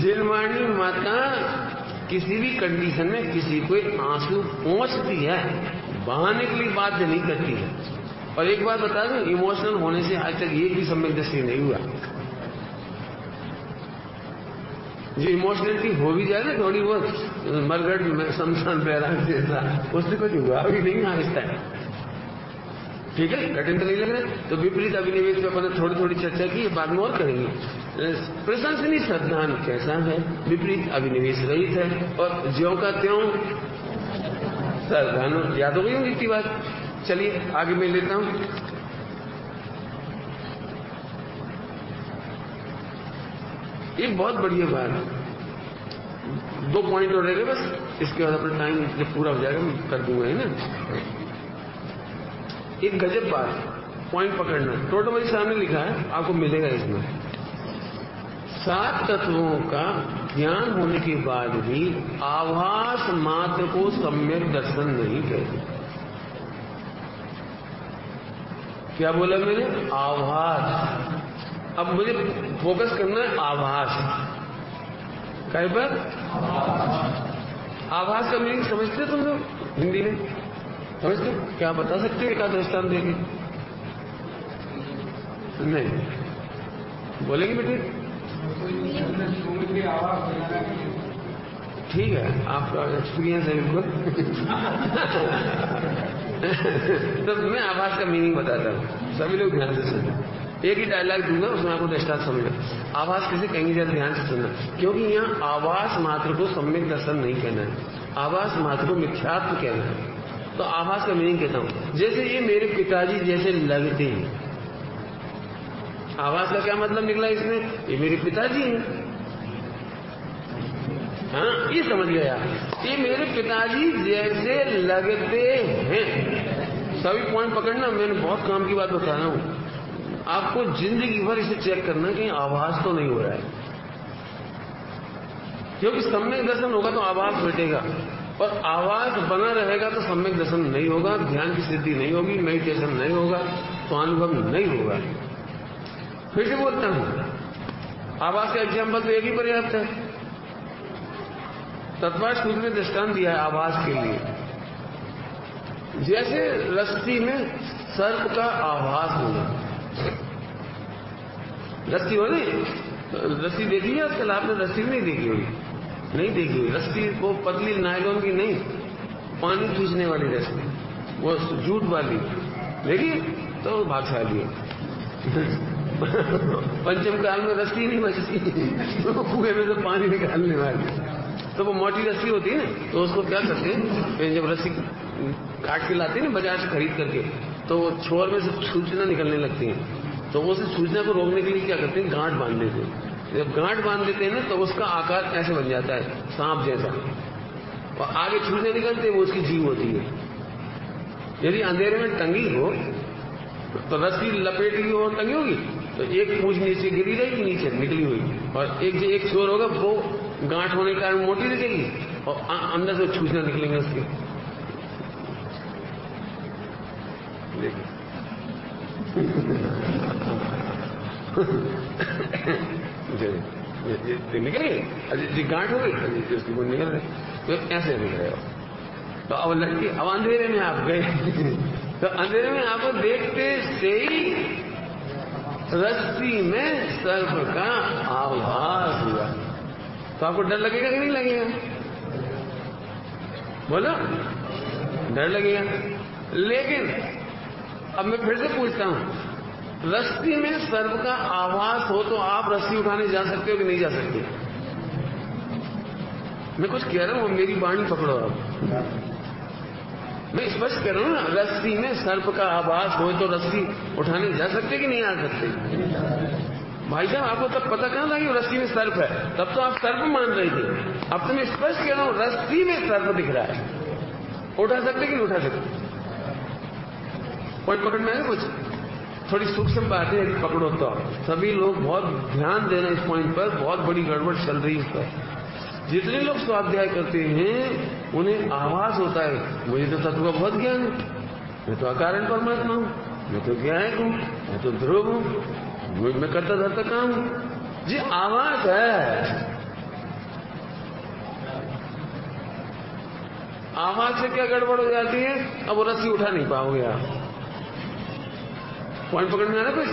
जिलमानी माता किसी भी कंडीशन में किसी को आंसू पहुंचती है, बहाने के लिए बात नहीं करती है। और एक बात बता दूं, इमोशनल होने से आज तक ये भी सम्यग्दर्शी नहीं हुआ। जो इमोशनलिटी हो भी जाए ना थोड़ी बहुत, मरगढ़ में शमशान बैराग जैसा, उससे कुछ हुआ भी नहीं आज तक। ठीक है, कठिन तो नहीं लग रहा। तो विपरीत अभिनिवेश में अपन थोड़ी थोड़ी चर्चा की, बाद में और करेंगे। प्रशंसनीय सिद्धांत कैसा है, विपरीत अभिनिवेश रहित है और ज्यों का त्यों सिद्धांत। याद हो गई होगी इतनी बात। चलिए आगे मैं लेता हूँ। ये बहुत बढ़िया बात है। दो पॉइंट और रह गए बस, इसके बाद अपना टाइम जब पूरा हो जाएगा मैं कर दूंगा, है ना। एक गजब बात, पॉइंट पकड़ना। टोटल मेरे सामने लिखा है, आपको मिलेगा इसमें। सात तत्वों का ज्ञान होने के बाद भी आभास मात्र को सम्यक दर्शन नहीं कहते। क्या बोला मैंने? आभास। अब मुझे फोकस करना है आभास। कहीं पर आभास का मीनिंग समझते तुम लोग हिंदी में? समझते क्या? बता सकते हो एक आध स्थान देंगे? नहीं बोलेंगे बेटे? ठीक है, आपका एक्सपीरियंस है बिल्कुल। तो मैं आभास का मीनिंग बताता हूँ, सभी लोग ध्यान से सुनना। एक ही डायलॉग दूंगा, उसमें आपको दृष्टांत समझना। आभास किसे कहेंगे, जरा ध्यान से सुनना, क्योंकि यहाँ आभास मात्र को सम्यक दर्शन नहीं कहना है, आभास मात्र को मिथ्यात्व कहना है। तो आभास का मीनिंग कहता हूं, जैसे ये मेरे पिताजी जैसे लगते हैं। आभास का क्या मतलब निकला इसमें? ये मेरे पिताजी हैं। हाँ, ये समझ गया, ये मेरे पिताजी जैसे लगते हैं। सभी पॉइंट पकड़ना, मैंने बहुत काम की बात बता रहा हूं आपको। जिंदगी भर इसे चेक करना कि आभास तो नहीं हो रहा है, क्योंकि सम्यक दर्शन होगा तो आभास बैठेगा, और आवाज बना रहेगा तो सम्यक दर्शन नहीं होगा, ध्यान की सिद्धि नहीं होगी, मेडिटेशन नहीं होगा, स्वानुभव नहीं होगा। फिर से बोलता हूं, आवाज का एग्जाम्पल तो एक ही पर्याप्त है। तत्वार्थ सूत्र ने दृष्टांत दिया है आवाज के लिए, जैसे रस्सी में सर्प का आभास होगा। रस्सी हो नहीं, रस्सी देखी है आजकल आपने? रस्सी नहीं देखी होगी? नहीं देखिए, रस्सी वो पतली नायलॉन की नहीं, पानी चूसने वाली रस्सी, वो जूट वाली देखिए तो भागशाली है। पंचम काल में रस्सी नहीं बचती, वो कुएं में से पानी निकालने वाली। तो वो मोटी रस्सी होती है ना, तो उसको क्या करते हैं, जब रस्सी काट के लाते हैं ना बाजार से खरीद करके, तो छोर में से सूचना निकलने लगती है। तो उस सूचना को रोकने के लिए क्या करते हैं, गांठ बांध देते हैं। जब गांठ बांध देते हैं ना, तो उसका आकार ऐसे बन जाता है, सांप जैसा, और आगे छूटने निकलते वो उसकी जीव होती है। यदि अंधेरे में टंगी हो तो रस्सी लपेटी हो, टंगी होगी, तो एक पूंछ नीचे गिरी रहेगी, नीचे निकली हुई, और एक जो एक छोर होगा वो गांठ होने के कारण मोटी निकलेगी और अंदर से छूचना निकलेंगे उसके। देखिए निकलेगी गांठ होगी उसकी वो निकल रही, तो ऐसे निकल रहे हो। तो अब लड़की अब अंधेरे में आप गए, तो अंधेरे में आपको देखते से ही रस्सी में सर्प का आभास हुआ, तो आपको डर लगेगा कि नहीं लगेगा? बोलो, डर लगेगा। लेकिन अब मैं फिर से पूछता हूं, रस्सी में सर्प का आभास हो तो आप रस्सी उठाने जा सकते हो कि नहीं जा सकते? मैं कुछ कह रहा हूं, मेरी बाणी पकड़ो आप, मैं स्पष्ट कर रहा हूं ना। रस्सी में सर्प का आभास हो तो रस्सी उठाने जा सकते कि नहीं आ सकते? भाई साहब आपको तब पता कहां था कि रस्सी में सर्प है, तब तो आप सर्प मान रहे थे। अब तो मैं स्पष्ट कर रहा हूं, रस्सी में सर्प दिख रहा है, उठा सकते कि नहीं उठा सकते? कोई पकड़ में आए कुछ? थोड़ी सूक्ष्म बातें पकड़ो। तो सभी लोग बहुत ध्यान देना इस पॉइंट पर, बहुत बड़ी गड़बड़ चल रही है इस पर। जितने लोग स्वाध्याय करते हैं उन्हें आभास होता है, मुझे तो तत्व का बहुत ज्ञान है, मैं तो अकारण परमात्मा हूँ, मैं तो ज्ञायक हूँ, मैं तो ध्रुव हूँ, मैं करता धरता काम हूँ। जी आभास है। आभास से क्या गड़बड़ हो जाती है, अब वो रस्सी उठा नहीं पाओगे आप। पॉइंट पकड़ में आ रहा कुछ?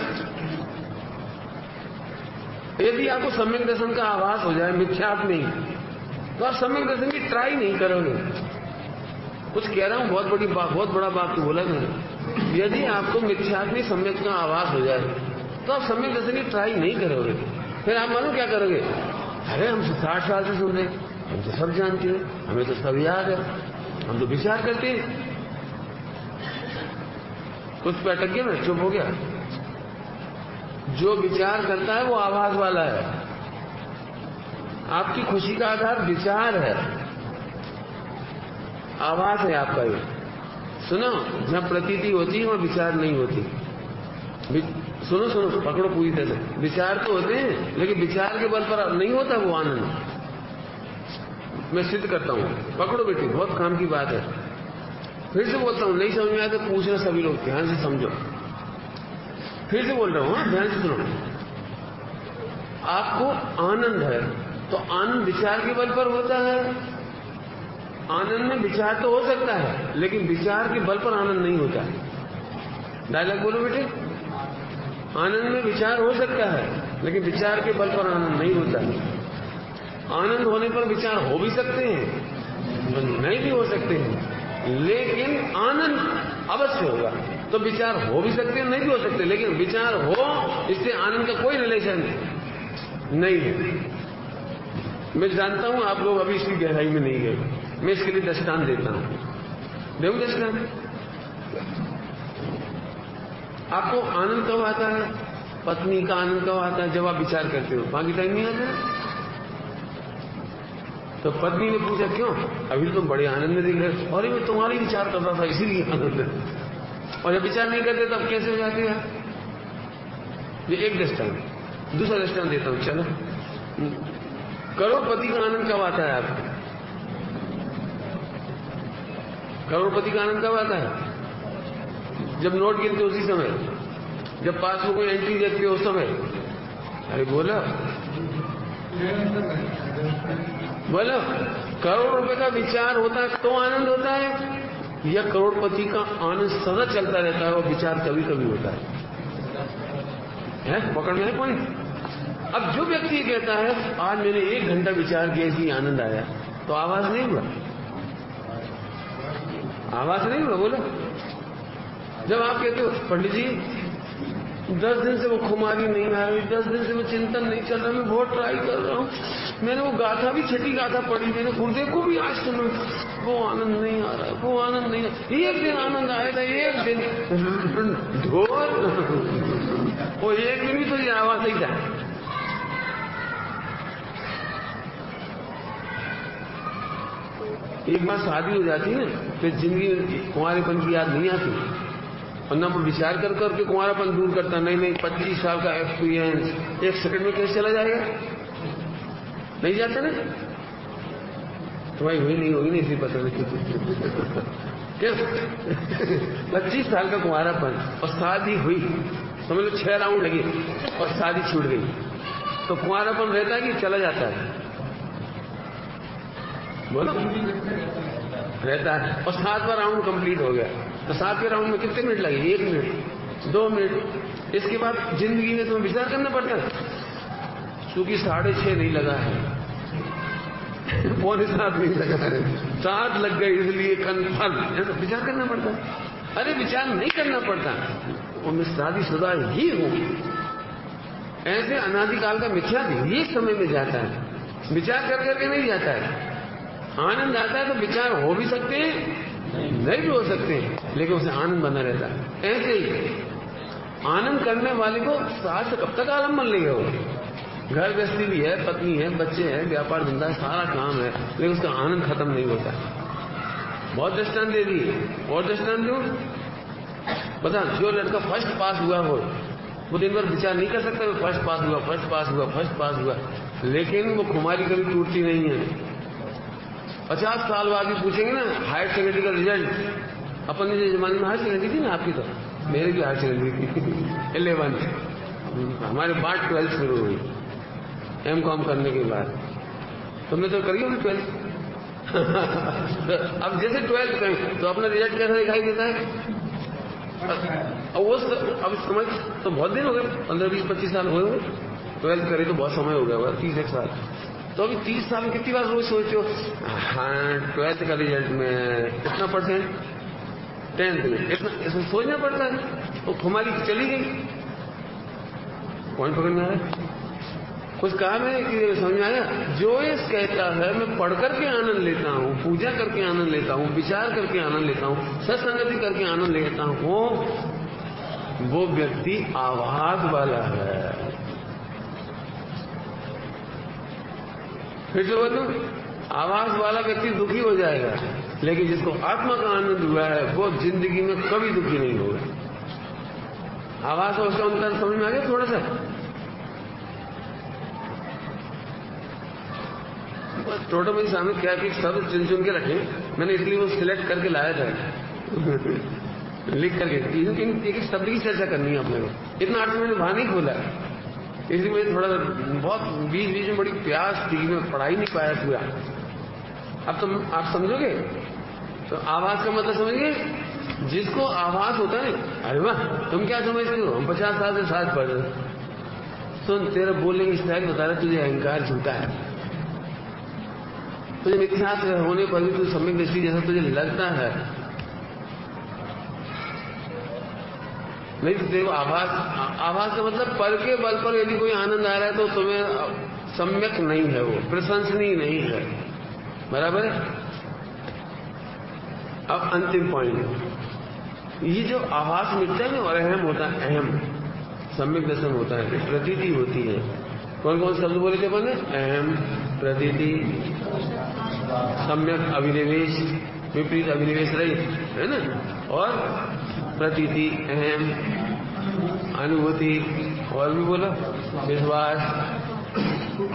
यदि आपको सम्यक दर्शन का आभास हो जाए, मिथ्यात्म नहीं, तो आप सम्यक दर्शन की ट्राई नहीं करोगे। कुछ कह रहा हूं, बहुत बड़ी बात, बहुत बड़ा बात बोला मैंने। यदि आपको मिथ्यात्म सम्यक का आभास हो जाए तो आप सम्यक दर्शन की ट्राई नहीं करोगे। फिर आप मानो क्या करोगे? अरे हम साठ साल से सुन रहे हैं, हम तो सब जानते हैं, हमें तो सब याद है, हम तो विचार करते हैं। कुछ पे अटक गया ना, चुप हो गया। जो विचार करता है वो आभास वाला है। आपकी खुशी का आधार विचार है, आवाज है आपका। ये सुनो, जहां प्रतीति होती है वहां विचार नहीं होती। सुनो सुनो पकड़ो पूरी तरह से। विचार तो होते हैं लेकिन विचार के बल पर नहीं होता वो आनंद। मैं सिद्ध करता हूँ, पकड़ो बेटी, बहुत काम की बात है। फिर से बोलता हूँ, नहीं समझ में आया तो पूछना, सभी लोग ध्यान से समझो। फिर से बोल रहा हूँ, ध्यान से सुनो। आपको आनंद है तो आनंद विचार के बल पर होता है। आनंद में विचार तो हो सकता है लेकिन विचार के बल पर आनंद नहीं होता है। डायलॉग बोलो बेटे। आनंद में विचार हो सकता है लेकिन विचार के बल पर आनंद नहीं होता है। आनंद होने पर विचार हो भी सकते हैं, नहीं भी हो सकते हैं, लेकिन आनंद अवश्य होगा। तो विचार हो भी सकते हैं, नहीं भी हो सकते, लेकिन विचार हो, इससे आनंद का कोई रिलेशन नहीं है। मैं जानता हूं आप लोग अभी इसकी गहराई में नहीं गए, मैं इसके लिए दृष्टांत देता हूं। देखो दृष्टांत, आपको आनंद कब आता है? पत्नी का आनंद कब आता है? जब आप विचार करते हो। बाकी टाइम नहीं आता। तो पत्नी ने पूछा, क्यों? अभी तो तुम बड़े आनंद में दिख रहे हो। और ये मैं तुम्हारे विचार करता था, इसीलिए आनंद। और जब विचार नहीं करते तब कैसे हो जाते हैं? ये एक दृष्टांत। दूसरा दृष्टांत देता हूं, चलो। करोड़पति का आनंद कब आता है आपको? करोड़पति का आनंद कब आता है? जब नोट गिनते उसी समय, जब पासबुक में एंट्री देखते हो उस समय। अरे बोलो बोलो, करोड़ रुपए का विचार होता है तो आनंद होता है, या करोड़पति का आनंद सदा चलता रहता है और विचार कभी कभी होता है? है पकड़ में है पॉइंट? अब जो व्यक्ति ये कहता है, आज मैंने एक घंटा विचार किया इसलिए आनंद आया, तो आवाज नहीं हुआ। आवाज नहीं हुआ। बोलो, जब आप कहते हो पंडित जी दस दिन से वो खुमारी नहीं आ रही, दस दिन से वो चिंतन नहीं चल रहा, मैं बहुत ट्राई कर रहा हूँ, मैंने वो गाथा भी, छठी गाथा पढ़ी मैंने, गुरुदेव को भी आज सुना, वो आनंद नहीं आ रहा, वो आनंद नहीं आ रहा। एक दिन आनंद आएगा, एक दिन ढोल, वो एक दिन भी तो ये आवाज नहीं था। एक बार शादी हो जाती है ना, फिर जिंदगी में कुंवारेपन की याद नहीं आती। वरना वो विचार कर करके कुंवारापन दूर करता। नहीं नहीं पच्चीस साल का एक्सपीरियंस एक सेकंड में कैसे चला जाएगा, नहीं जाता ना। तो भाई हुई नहीं होगी, नहीं इसी पता नहीं पच्चीस साल का कुंवारापन और शादी हुई, समझ लो छह राउंड लगे और शादी छूट गई, तो कुंवारापन रहता है कि चला जाता है, बोलो रहता है। और सातवां राउंड कंप्लीट हो गया, तो सातवें राउंड में कितने मिनट लगे, एक मिनट दो मिनट। इसके बाद जिंदगी में तुम्हें विचार करना पड़ता है, क्योंकि साढ़े छह नहीं लगा है, पौने सात नहीं लगा है, सात लग गए इसलिए कन्फर्म विचार करना पड़ता है। अरे विचार नहीं करना पड़ता, और मैं शादीशुदा ही हूं, ऐसे अनादिकाल का मिथ्या ये समय में जाता है, विचार कर करके नहीं जाता है। आनंद आता है तो विचार हो भी सकते हैं, नहीं भी हो सकते हैं, लेकिन उसे आनंद बना रहता है। ऐसे ही आनंद करने वाले को साथ कब तक आलम्बन लेगा, हो घर गृहस्थी भी है, पत्नी है, बच्चे हैं, व्यापार धंधा है, सारा काम है, लेकिन उसका आनंद खत्म नहीं होता। बहुत दृष्टांत दे दिए, और दृष्टांत दूं बता, जो लड़का फर्स्ट पास हुआ हो वो दिन भर विचार नहीं कर सकता, वो फर्स्ट पास हुआ फर्स्ट पास हुआ फर्स्ट पास हुआ, लेकिन वो खुमारी कभी टूटती नहीं है। पचास साल बाद भी पूछेंगे ना हायर सेकेंडरी का रिजल्ट, अपन ने जमाने में हायर सेकेंडरी थी ना आपकी, तो मेरे भी हायर सेकेंडरी थी इलेवेंथ, हमारे बाद ट्वेल्थ शुरू हुई एम कॉम करने के बाद, तुमने तो करी होगी ट्वेल्थ अब जैसे ट्वेल्थ करें तो अपना रिजल्ट कैसा दिखाई देता है, अब वो अब समझ तो बहुत दिन हो गए, पंद्रह बीस पच्चीस साल हुए हुए, ट्वेल्थ करे तो बहुत समय हो गया, तीस एक साल, तो अभी तीस साल में कितनी बार रोज सोचो हाँ ट्वेल्थ का रिजल्ट में इतना परसेंट, टेंथ में इतना, इसमें सोचना पड़ता है। वो खुमारी चली गई, पॉइंट पकड़ में आ रहा है, कुछ काम है कि समझ में आया। जो ये कहता है मैं पढ़ करके आनंद लेता हूँ, पूजा करके आनंद लेता हूँ, विचार करके आनंद लेता हूँ, सत्संगति करके आनंद लेता हूँ, वो व्यक्ति आवाज वाला है। फिर से बोलूं, आवाज वाला व्यक्ति दुखी हो जाएगा, लेकिन जिसको आत्मा का आनंद हुआ है वो जिंदगी में कभी दुखी नहीं होगा। आवाज और उसका अंतर समझ में आ गया थोड़ा सा, टोटल मेरे सामने क्या कि सब चुन चुन के रखे, मैंने इसलिए वो सिलेक्ट करके लाया था लिख करके, लेकिन एक शब्द की चर्चा करनी है अपने को, इतना अर्थ मैंने वहां नहीं खोला, इसलिए मुझे थोड़ा बहुत बीच बीच में बड़ी प्यास थी, मैं पढ़ा ही नहीं पाया पूरा। अब तुम आप समझोगे तो आवाज का मतलब समझिए, जिसको आवाज होता है अरे वाह तुम क्या समझते हो, हम पचास साल से साथ पढ़ रहे, सुन तेरा बोलने की स्टाइल बता रहा तुझे अहंकार झूठा है, तुझे मिथ्यास होने पर भी तू सम्यक दृष्टि जैसा तुझे लगता है, नहीं देखो आभास, आभास का मतलब पर के बल पर यदि कोई आनंद आ रहा है तो तुम्हें सम्यक नहीं है, वो प्रशंसनीय नहीं है, बराबर है। अब अंतिम पॉइंट, ये जो आभास मिलता है ना, और अहम होता है, अहम सम्यक दर्शन होता है, प्रतीति होती है। कौन कौन शब्द बोले थे बने, अहम, प्रतीति, सम्यक अभिनिवेश, विपरीत अभिनिवेश रही है ना, और प्रतीति, अहम, अनुभूति, और भी बोला विश्वास,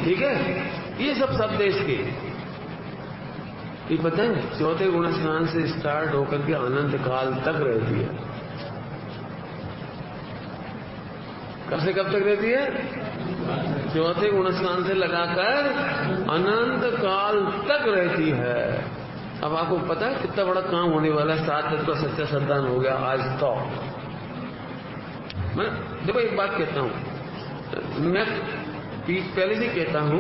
ठीक है। ये सब सब देश के ये पता है चौथे गुण स्नान से स्टार्ट होकर के अनंत काल तक रहती है। कब से कब तक रहती है? चौथे गुण स्नान से लगाकर अनंत काल तक रहती है। अब आपको पता है कितना बड़ा काम होने वाला है, सात तत्व का सच्चा संतान हो गया आज तो। मैं देखो एक बात कहता हूं, मैं पहले से कहता हूं,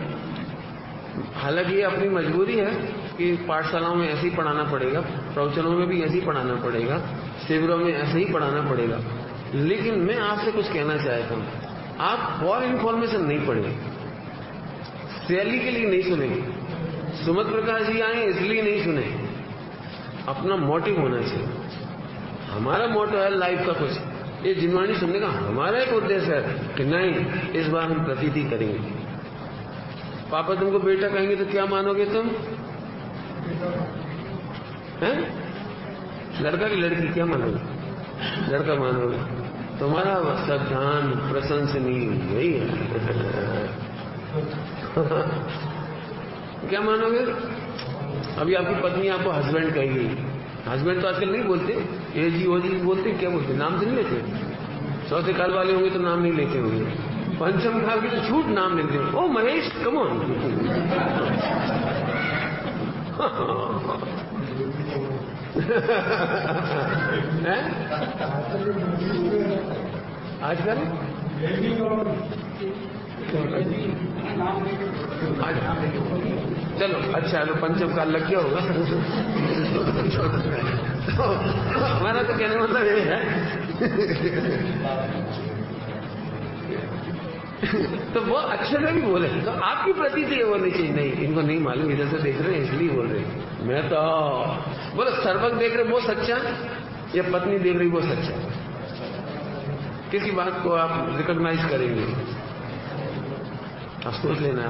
हालांकि ये अपनी मजबूरी है कि पाठशालाओं में ऐसे ही पढ़ाना पड़ेगा, प्रवचनों में भी ऐसे ही पढ़ाना पड़ेगा, शिविरों में ऐसे ही पढ़ाना पड़ेगा, लेकिन मैं आपसे कुछ कहना चाहता हूं, आप फॉर इन्फॉर्मेशन नहीं पढ़ेंगे, सैली के लिए नहीं सुनेंगे, सुमत प्रकाश जी आए इसलिए नहीं सुने, अपना मोटिव होना चाहिए। हमारा मोटिव है लाइफ का कुछ, ये जिम्मेदारी सुनने का हमारा एक उद्देश्य है कि नहीं इस बार हम प्रतीति करेंगे। पापा तुमको बेटा कहेंगे तो क्या मानोगे तुम हैं? लड़का की लड़की क्या मानोगे? जड़ का मानोगे, तुम्हारा सब ध्यान प्रशंसनीय नहीं है। क्या मानोगे? अभी आपकी पत्नी आपको हस्बैंड कहेगी, हस्बैंड तो आजकल नहीं बोलते, ए जी ओ जी बोलते, क्या बोलते, नाम से नहीं लेते। सौ से काल वाले होंगे तो नाम नहीं लेते होंगे, पंचम खा के तो छूट नाम लेते हो, ओ महेश कम ऑन। आजकल चलो अच्छा, लो पंचम काल लग गया होगा। हमारा तो कहने मतलब ये है। तो वो अच्छे से भी बोले, तो आपकी प्रति से ये बोलनी चाहिए, नहीं इनको नहीं मालूम, इधर से देख रहे हैं इसलिए बोल रहे हैं। मैं तो बोलो सर्वक देख रहे वो सच्चा या पत्नी देख रही वो सच्चा, किसी बात को आप रिकॉग्नाइज करेंगे, आप सोच लेना।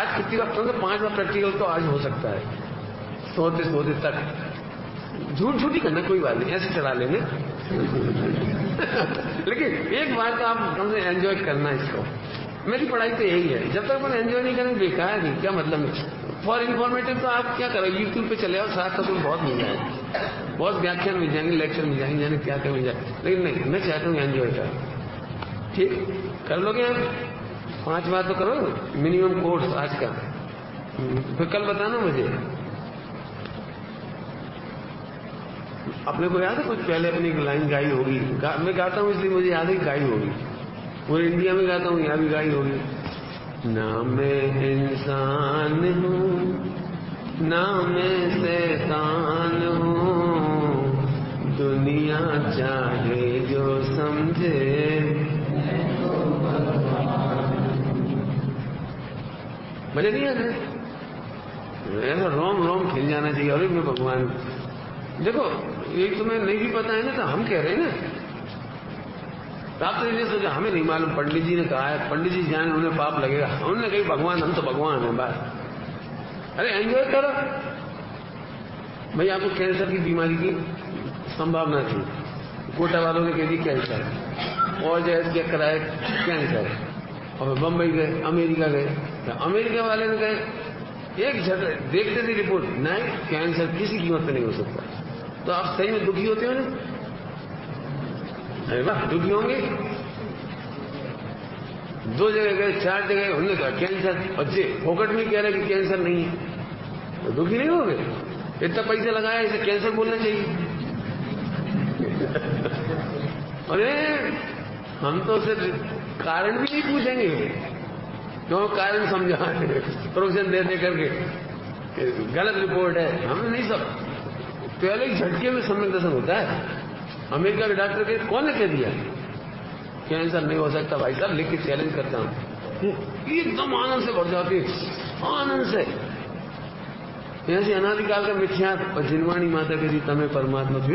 आज कितनी बार तो पांच बार प्रैक्टिकल तो आज हो सकता है, सोते सोते तक झूठ झूठी करना कोई बात नहीं, ऐसे चढ़ा लेने। लेकिन एक बात तो आप कम से एंजॉय करना इसको। मेरी पढ़ाई तो यही है, जब तक अपन एंजॉय नहीं करें बेकार ही, क्या मतलब नहीं। फॉर इन्फॉर्मेटिव तो आप क्या करो, यूट्यूब पे चले आओ, साथ साथ में बहुत मिल जाएंगे, बहुत व्याख्यान मिल जाएंगे, लेक्चर मिल जाएंगे, जाने क्या क्या मिल जाएंगे। लेकिन नहीं, मैं चाहता हूँ एंजॉय करो। ठीक कर लोगे आप? पाँच बार तो करो मिनिमम कोर्स आज का, फिर कल बताना मुझे। अपने को याद है कुछ पहले अपनी एक लाइन गाई होगी, गा, मैं गाता हूँ इसलिए मुझे याद है गाई होगी, पूरे इंडिया में गाता हूँ, यहाँ भी गाई होगी। ना मैं इंसान हूँ ना मैं शैतान हूँ, दुनिया चाहे जो समझे, मुझे नहीं याद है। ऐसा रोम रोम खिल जाना चाहिए, अरे मैं भगवान। देखो ये तुम्हें नहीं भी पता है ना, तो हम कह रहे हैं ना। आप तो ये सोचा हमें नहीं मालूम, पंडित जी ने कहा है, पंडित जी जाने उन्हें पाप लगेगा, उन्होंने कही भगवान, हम तो भगवान हैं बस। अरे एंजॉय करो भाई। आपको कैंसर की बीमारी की संभावना थी, कोटा वालों ने कह दी कैंसर, और जो है चेक कराए कैंसर, और बम्बई गए, अमेरिका गए, अमेरिका वाले ने कहे एक झटके देखते थे रिपोर्ट, नहीं कैंसर किसी कीमत पर नहीं हो सकता। तो आप सही में दुखी होते हो ना? अरे वाह, दुखी होंगे। दो जगह गए, चार जगह, उन्होंने कहा कैंसर, और जे फोकट में कह रहे कि कैंसर नहीं है, तो दुखी नहीं होंगे? इतना पैसा लगाया, इसे कैंसर बोलना चाहिए। अरे हम तो सिर्फ कारण भी नहीं पूछेंगे, क्यों कारण समझा प्रोक्शन दे दे करके गलत रिपोर्ट है, हमें नहीं सब। पहले एक झटके में सम्यग्दर्शन होता है। अमेरिका के डॉक्टर के कौन ने कह दिया कैंसर नहीं हो सकता? भाई साहब लिख के चैलेंज करता हूं, एकदम आनंद से भर जाती, आनंद से। ऐसे अनादिकाल का मिथ्यात और जिनवाणी माता के जी तमें परमात्मा थे,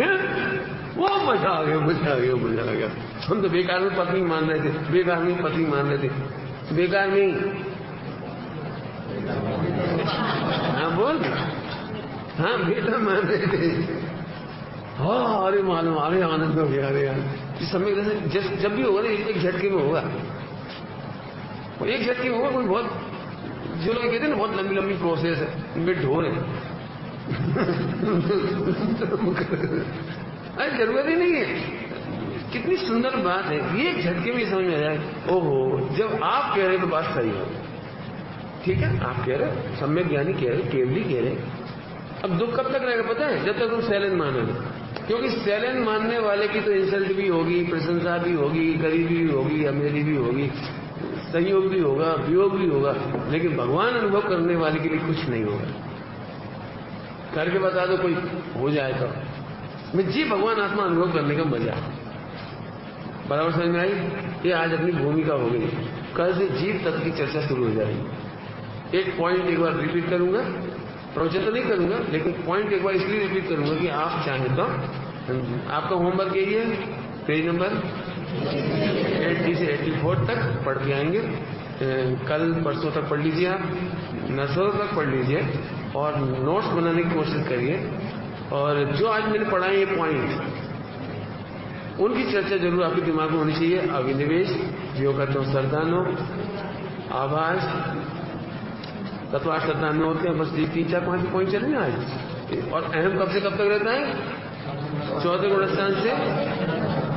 वो मजा आ गया, मजा आ गया, मजा आ गया। हम तो बेकार में पत्नी मान रहे थे, बेकार में पत्नी मान रहे थे, बेकार में हाँ बोल हाँ बेटा मान रहे थे। हाँ अरे मालूम, अरे आनंद हो गया, अरे यार सम्यग्दर्शन जब जब भी होगा ना एक झटके में होगा, एक झटके में होगा। कोई बहुत जो लोग कहते हैं ना बहुत लंबी लंबी प्रोसेस है, मिड हो रहे अरे जरूरत ही नहीं है। कितनी सुंदर बात है, ये एक झटके में समझ में आ जाए। ओहो, जब आप कह रहे तो बात सही है, ठीक है, आप कह रहे, सम्यक ज्ञानी कह रहे, केवली कह रहे। अब दुख कब तक रहेगा पता है? जब तक तुम सैलेंट मानोगे, क्योंकि सैलेंट मानने वाले की तो इंसल्ट भी होगी, प्रशंसा भी होगी, गरीबी भी होगी, अमीरी भी होगी, संयोग भी होगा, वियोग भी होगा, लेकिन भगवान अनुभव करने वाले के लिए कुछ नहीं होगा। करके बता दो कोई हो जाए तो, मैं जी भगवान आत्मा अनुभव करने का मजा। बराबर समझ में आई? ये आज अपनी भूमिका हो गई, कल से जीव तत्व की चर्चा शुरू हो जाएगी। एक पॉइंट एक बार रिपीट करूंगा, प्रवचन तो नहीं करूंगा, लेकिन पॉइंट एक बार इसलिए रिपीट करूंगा कि आप चाहें तो आपका होमवर्क यही है, पेज नंबर अस्सी से चौरासी तक पढ़ के आएंगे। कल परसों तक पढ़ लीजिए, आप नसों तक पढ़ लीजिए और नोट्स बनाने की कोशिश करिए। और जो आज मैंने पढ़ा है ये पॉइंट उनकी चर्चा जरूर आपके दिमाग में होनी चाहिए। अभिनिवेश, योगात्मसरदानों, आवास, तत्वार्थ सदानों होते हैं। बस ये तीन चार पाँच पॉइंट चले ना आज। और अहम कब से कब तक रहता है? चौदह गुण स्थान से।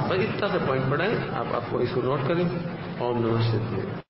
बस इतना सा पॉइंट पढ़ाएं आप, आपको इसको नोट करें। ओम नमः शिवाय।